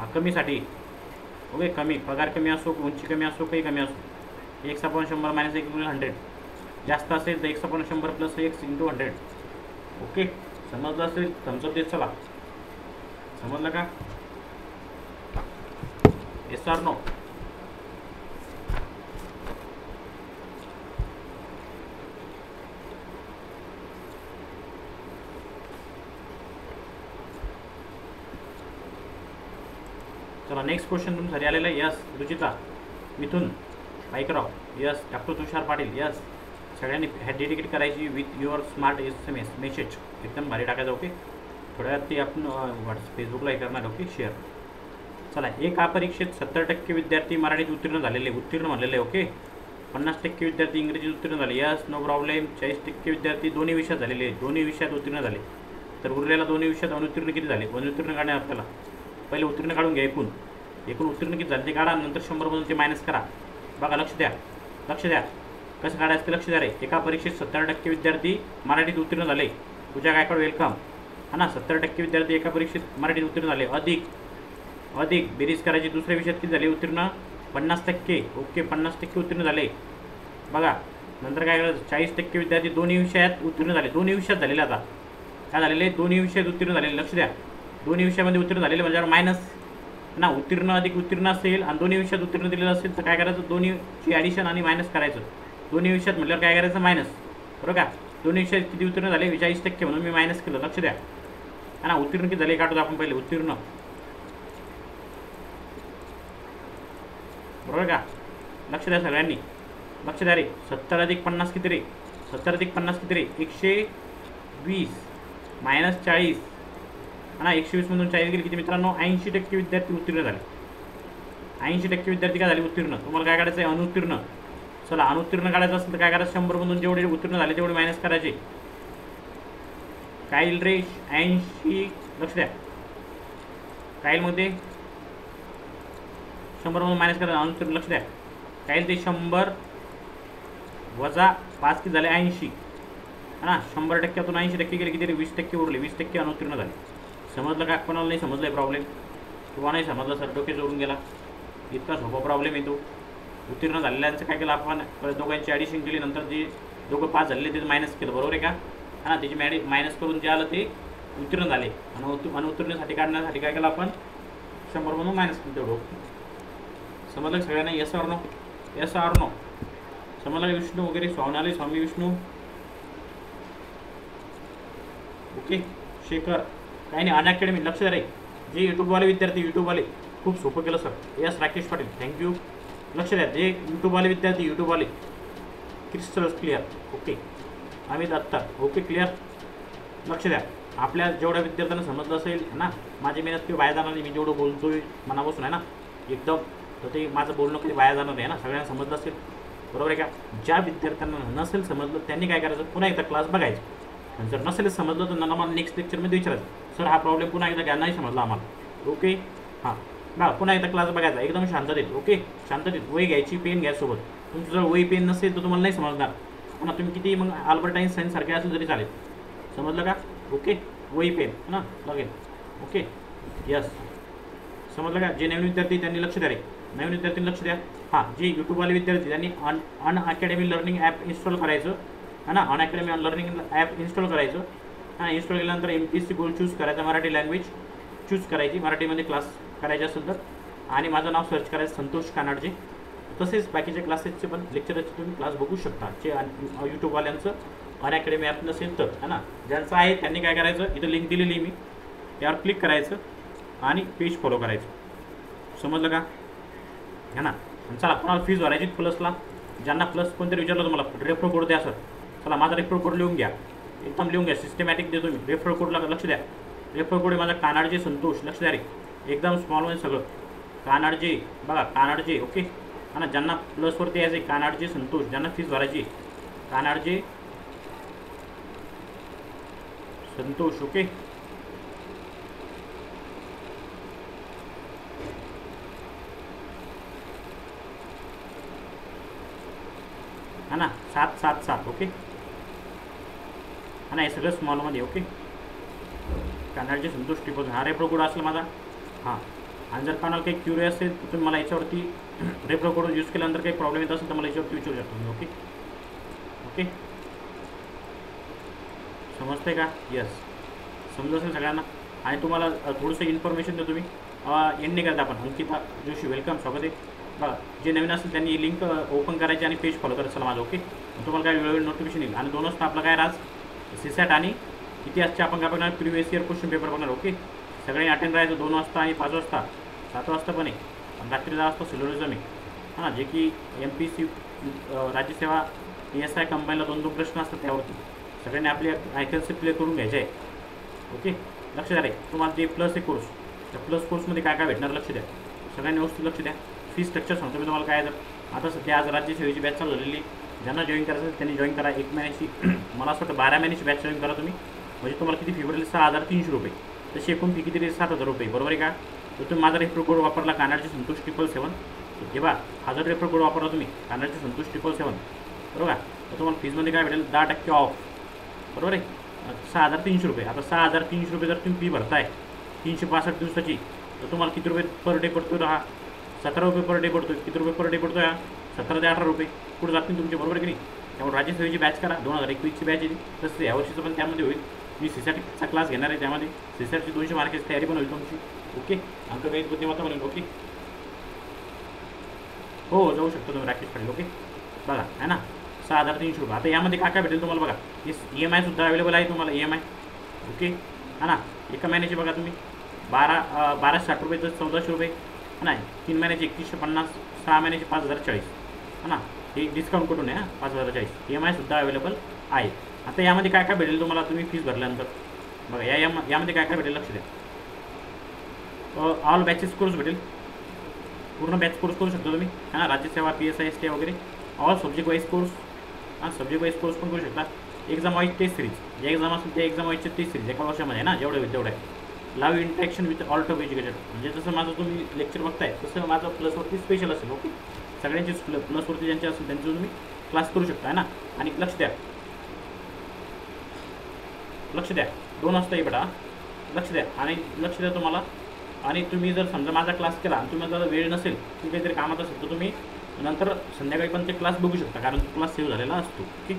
हा कमीसाठी. ओके कमी, पगार कमी असो, उंची कमी असो, काही कमी असो. एक्स अपॉन शंभर मायनस एक इंटू हंड्रेड. जास्त असेल तर एक्स अपॉन शंभर plus X into hundred. Okay समजलं असेल? थम्सअप देत चला. समजलं का? Yes or no? चला नेक्स्ट क्वेश्चन तुमच्यासाठी आलेला आहे. Yes Ruchita, Mithun, Baikrao, yes doctor Tushar Patil, yes सगळ्यांनी हे डेडिकेट करायची with your smart S M S message. एकदम भारी टाकायचा. ओके थोड्या वेळात ते आपण व्हॉट्सअप फेसबुकला हे करणार. Okay share. चला एका परीक्षेत सत्तर टक्के विद्यार्थी मराठीत उत्तीर्ण झालेले, उत्तीर्ण म्हणलेले. ओके पन्नास टक्के विद्यार्थी इंग्रजीत उत्तीर्ण झाले. Yes no problem. चाळीस टक्के विद्यार्थी दोन्ही विषयात झालेले, दोन्ही विषयात उत्तीर्ण झाले. तर उरलेला दोन्ही विषयात अनुत्तीर्ण किती झाले? अनुत्तीर्ण काढणे आपल्याला पहिले उत्तीर्ण काढून घ्या. एकूण एकूण उत्तीर्ण किती झाले ते काढा, नंतर शंभरमधून ते मायनस करा. बघा लक्ष द्या, लक्ष द्या कसं काढायचं ते लक्ष द्या रे. एका परीक्षेत सत्तर टक्के विद्यार्थी मराठीत उत्तीर्ण झाले. पूजा गायकवाड वेलकम. हा ना, सत्तर टक्के विद्यार्थी एका परीक्षेत मराठीत उत्तीर्ण झाले. अधिक अधिक बेरीज करायची. दुसऱ्या विषयात किती झाले उत्तीर्ण? पन्नास टक्के. ओके पन्नास टक्के उत्तीर्ण झाले. बघा नंतर काय करायचं? चाळीस टक्के विद्यार्थी दोन्ही विषयात उत्तीर्ण झाले. दोन्ही विषयात झालेले. आता काय झालेले? दोन्ही विषयात उत्तीर्ण झालेले. लक्ष द्या, दोन्ही विषयामध्ये उत्तीर्ण झालेले म्हणजे मायनस ना. उत्तीर्ण अधिक उत्तीर्ण असेल आणि दोन्ही विषयात उत्तीर्ण दिलेलं असेल तर काय करायचं? दोन्हीची ॲडिशन आणि मायनस करायचं. दोन्ही विषयात म्हटल्यावर काय करायचं? मायनस बरोबर का? दोन्ही विषयात किती उत्तीर्ण झाले? चाळीस टक्के म्हणून मी मायनस केलं. लक्ष द्या हा ना. उत्तीर्ण किती झाले काढतो आपण पहिले. उत्तीर्ण बरोबर का? लक्ष द्या सगळ्यांनी, लक्ष द्या रे. सत्तर अधिक पन्नास किती रे? सत्तर अधिक पन्नास किती रे? एकशे वीस मायनस चाळीस है ना. एकशे वीसमधून चाळीस गेले किती मित्रांनो? ऐंशी टक्के विद्यार्थी उत्तीर्ण झाले. ऐंशी टक्के विद्यार्थी काय झाले? उत्तीर्ण. तुम्हाला काय काढायचं आहे? अनुत्तीर्ण. चला अनुत्तीर्ण काढायचं असेल तर काय करायचं? शंभरमधून जेवढे उत्तीर्ण झाले तेवढे मायनस करायचे. काईल रे ऐंशी. लक्ष द्या काईलमध्ये शंभरमधून मायनस करायचं अनुत्तीर्ण. लक्ष द्या काईल ते शंभर वजा पाच किती झाले? ऐंशी है ना. शंभर टक्क्यातून ऐंशी टक्के गेले किती? वीस टक्के उरले. वीस टक्के अनुत्तीर्ण झाले. समजलं का? कोणाला नाही समजलं आहे प्रॉब्लेम? किंवा नाही समजला सर डोके जोडून गेला. इतका सोपा प्रॉब्लेम येतो. उत्तीर्ण झालेल्यांचं काय केलं आपण? दोघांची ॲडिशन केली, नंतर जे दोघं पास झालेले त्याचं मायनस केलं बरोबर आहे का? हां त्याची मॅडि मायनस करून जे आलं ते उत्तीर्ण झाले. आणि अनुत्तीर्णसाठी काढण्यासाठी काय केलं आपण? शंभर म्हणून मायनस केलं तेवढं. समजलं सगळ्यांना? Yes or no? Yes or no? समजलं? विष्णू वगैरे स्वामीनाले स्वामी विष्णू. ओके शेखर काही नाही. अनअकॅडमी लक्ष द्या रे. जे यूट्यूबवाले विद्यार्थी, यूट्यूबवाले खूप सोपं केलं sir. Yes Rakesh Patil thank you. लक्ष द्या जे यूट्यूबवाले विद्यार्थी, यूट्यूबवाले क्रिस्टल्स क्लिअर. ओके अमित आत्ता ओके क्लिअर. लक्ष द्या आपल्या जेवढ्या विद्यार्थ्यांना समजलं असेल ना, माझी मेहनत किंवा वाया जाणार नाही. मी जेवढं बोलतो आहे मनापासून आहे ना एकदम, तर ते माझं बोलणं कधी वाया जाणार नाही ना. सगळ्यांना समजलं असेल बरोबर आहे का? ज्या विद्यार्थ्यांना नसेल समजलं त्यांनी काय करायचं? पुन्हा एकदा क्लास बघायचा. आणि जर नसेल समजलं तर त्यांना मला नेक्स्ट लेक्चरमध्ये विचारायचं सर हा प्रॉब्लेम पुन्हा एकदा घ्या, नाही समजला आम्हाला. ओके हां बघा पुन्हा एकदा क्लास बघायचा एकदम शांततेत. ओके शांततेत. वही घ्यायची, पेन घ्या सोबत. तुमचं जर वही पेन नसेल तर तुम्हाला नाही समजणार. पुन्हा तुम्ही किती मग आल्बर्ट आइन्स्टाईन सारखे असेल तरी चालेल. समजलं का? ओके वही पेन है ना लागेल. ओके यस समजलं का? जे नवीन विद्यार्थी त्यांनी लक्ष द्या रे. नवीन विद्यार्थी लक्ष द्या. हां जे यूट्यूबवाले विद्यार्थी त्यांनी अन अनअकॅडमी लर्निंग ॲप इन्स्टॉल करायचं. है ना. Unacademy on learning app install करायचं आणि इन्स्टॉल केल्यानंतर M P S C goal choose करायचा, मराठी लँग्वेज चूज करायची, मराठीमध्ये क्लास करायचे असेल तर. आणि माझं नाव सर्च करायचं संतोष कानाडजे. तसेच बाकीच्या क्लासेसचे पण लेक्चरचे तुम्ही क्लास बघू शकता, जे यूट्यूबवाल्यांचं अनअकॅडमी ॲप नसेल तर है ना. ज्यांचं आहे त्यांनी काय करायचं, इथं लिंक दिलेली मी त्यावर क्लिक करायचं आणि पेज फॉलो करायचं. समजलं का है ना. चला कोणाला फीज भरायची प्लसला, ज्यांना प्लस कोणतरी विचारलं तुम्हाला रेफर कोड द्या सर, चला माझा रेफर कोड लिहून घ्या, एकदम लिहून घ्या, सिस्टमॅटिक देतो मी. रेफर कोडला लक्ष द्या, रेफर कोड माझा कानाडजे संतोष, लक्ष द्या रे एकदम स्मॉलमध्ये सगळं कानाडजे, बघा कानाडजे ओके है ना. ज्यांना प्लसवरती यायचं आहे कानाडजे संतोष, ज्यांना फीज भरायची कानाडजे संतोष ओके. है ना सात सात सात ओके है ना. हे सगळं स्मॉलमध्ये ओके कानाडचे संतोष टिपो हा रेफर कोड असेल माझा हां. आणि जर कोणाला काही क्युरी असेल तर तुम्ही मला याच्यावरती रेफर कोड यूज केल्यानंतर काही प्रॉब्लेम येत असेल तर मला याच्यावरती विचारू शकतो मी ओके ओके. समजते का. यस समजलं असेल सगळ्यांना. आणि तुम्हाला थोडंसं इन्फॉर्मेशन देतो मी एंड नाही करता. आपण अंकिता जोशी वेलकम, स्वागत आहे. बघा जे नवीन असेल त्यांनी लिंक ओपन करायची आणि पेज फॉलो करायचं माझं ओके. तुम्हाला काय वेळोवेळी नोटिफिकेशन येईल. आणि दोन वाजता आपला काय राज सीसॅट आणि इतिहासचे आपण काय बघणार, प्रिव्हियस इयर क्वेश्चन पेपर बघणार ओके. सगळ्यांनी अटेंड राहायचं दोन वाजता आणि पाच वाजता सात वाजता पण आहे. रात्री दहा वाजता सिलोरिझम आहे हां, जे की एम पी सी राज्यसेवा पी एस आय कंबाईनला दोन दोन प्रश्न असतात त्यावरती. सगळ्यांनी आपली आयकन्सी प्ले करून घ्यायचे आहे ओके. लक्ष द्या रे तुम्हाला जे प्लस आहे कोर्स त्या प्लस कोर्समध्ये काय काय भेटणार लक्ष द्या. सगळ्यांनी व्यवस्थित लक्ष द्या. फी स्ट्रक्चर सांगतो मी तुम्हाला काय. तर आता सध्या आज राज्यसेवेची बॅच चालू झालेली, ज्यांना जॉईन करायचं असेल त्यांनी जॉईन करा. एक महिन्याची मला असं वाटतं बारा महिन्याची बॅच जॉईन करा तुम्ही, म्हणजे तुम्हाला किती फी पडेल, सहा हजार तीनशे रुपये. तशी एकूण फी किती रे, सात हजार रुपये बरोबर आहे का. तर तुम्ही माझा रेफर कोड वापरला कानाडचे संतोष ट्रिपल सेवन जेव्हा हा जर रेफर कोड वापरला तुम्ही कानाडचे संतोष ट्रिपल सेवन बरोबर. तर तुम्हाला फीजमध्ये काय भेटेल, दहा टक्के ऑफ बरोबर आहे, सहा हजार तीनशे रुपये. आता सहा हजार तीनशे रुपये जर तुम्ही फी भरताय तीनशे पासष्ट दिवसाची तर तुम्हाला किती रुपये पर डे पडतो राहा, सतरा रुपये पर डे पडतो. किती रुपये पर डे पडतो या, सतरा ते अठरा रुपये पुढे जातील तुमचे बरोबर की नाही. त्यामुळे राज्यसेवेची बॅच करा, दोन हजार एकवीसची बॅच येईल. तसं यावर्षीचं पण त्यामध्ये होईल. मी सीसॅटचा क्लास घेणार आहे त्यामध्ये, सीसॅटची दोनशे मार्केटची तयारी पण होईल तुमची ओके. अंक गणित बुद्धिमत्ता म्हणून ओके हो जाऊ शकतो तुम्ही राकेश पाटील ओके. बघा आहे ना सहा हजार तीनशे रुपये. आता यामध्ये काय काय भेटेल तुम्हाला बघा, हे ई एम आयसुद्धा अवेलेबल आहे तुम्हाला, ई एम आय ओके है ना. एका महिन्याची बघा तुम्ही बारा बाराशे साठ रुपये तर चौदाशे रुपये नाही. तीन महिन्याचे एकतीसशे पन्नास, सहा महिन्याचे पाच हजार चाळीस है ना. हे डिस्काउंट करून आहे पाच हजार चाळीस. ई एम आयसुद्धा अवेलेबल आहे. आता यामध्ये काय काय भेटेल तुम्हाला तुम्ही फीज भरल्यानंतर बघा, या यामध्ये काय काय भेटेल लक्ष द्या. ऑल बॅचेस कोर्स भेटेल, पूर्ण बॅच कोर्स करू शकता तुम्ही है ना. राज्यसेवा P S I S T वगैरे ऑल सब्जेक्ट वाईज कोर्स हां, सब्जेक्ट वाईज कोर्स पण करू शकता. एक्झाम वाईज टेस्ट सिरीज, ज्या एक्झाम असेल त्या एक्झाम वाईजच्या टेस्ट सिरीज एका वर्षामध्ये आहे ना, जेवढं होईल तेवढं आहे. Live interaction with all top education, म्हणजे जसं माझं तुम्ही लेक्चर बघताय तसं माझं प्लसवरती स्पेशल असेल ओके. सगळ्यांचे प्ल प्लसवरती ज्यांचे असेल त्यांचे तुम्ही क्लास करू शकता है ना. आणि लक्ष द्या लक्ष द्या दोन वाजता ये बेटा लक्ष द्या आणि लक्ष द्या तुम्हाला. आणि तुम्ही जर समजा माझा क्लास केला आणि तुम्हाला वेळ नसेल तुम्ही काहीतरी कामात असेल तर तुम्ही नंतर संध्याकाळी पण ते क्लास बघू शकता, कारण तो क्लास सेव्ह झालेला असतो ओके.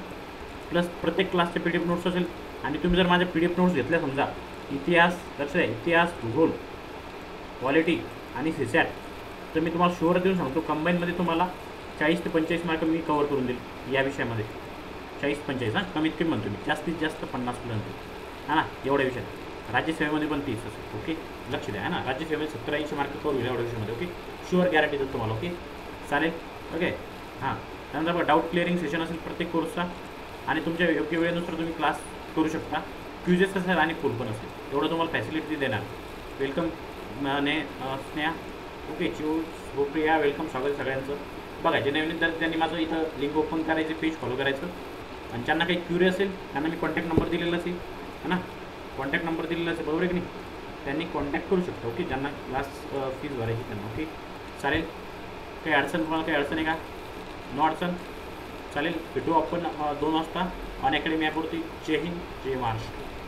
प्लस प्रत्येक क्लासचे पी डी एफ नोट्स असेल आणि तुम्ही जर माझ्या पी डी एफ नोट्स घेतल्या समजा इतिहास लक्ष द्या, इतिहास भूगोल क्वालिटी आणि सीसॅट, तर मी तुम्हाला शुअर देऊन सांगतो कंबाईनमध्ये तुम्हाला चाळीस ते पंचेचाळीस मार्क मी कवर करून देईल या विषयामध्ये. चाळीस पंचेचाळीस हां कमीत कमी म्हणतो मी, जास्तीत जास्त पन्नासपर्यंत है ना एवढ्या विषयात. राज्यसेवेमध्ये पण तीस असेल ओके लक्ष द्या है ना. राज्यसेवेमध्ये सत्तर ऐंशी मार्क कवर होईल एवढ्या विषयामध्ये ओके. शुअर गॅरंटी देतो तुम्हाला ओके. चालेल ओके हां. त्यानंतर बघा डाऊट क्लिअरिंग सेशन असेल प्रत्येक कोर्सचा आणि तुमच्या योग्य वेळेनुसार तुम्ही क्लास करू शकता. क्युजेस असेल आणि कोड पण असेल, एवढं तुम्हाला फॅसिलिटी देणार. वेलकम ने स्नेहा ओके. चिव गोप्रिया वेलकम, स्वागत सगळ्यांचं. बघा जे नवीन तर त्यांनी माझं इथं लिंक ओपन करायचं, पेज फॉलो करायचं. आणि ज्यांना काही क्युरी असेल त्यांना मी कॉन्टॅक्ट नंबर दिलेला असेल है ना, कॉन्टॅक्ट नंबर दिलेला असेल बरोबर की नाही, त्यांनी कॉन्टॅक्ट करू शकता ओके. ज्यांना क्लास फीज भरायची त्यांना ओके. चालेल काही अडचण तुम्हाला, काही अडचण आहे का, नो अडचण चालेल. भेटू आपण दोन वाजता अनअकॅडमी ॲपवरती. जय हिंद जय महाराष्ट्र.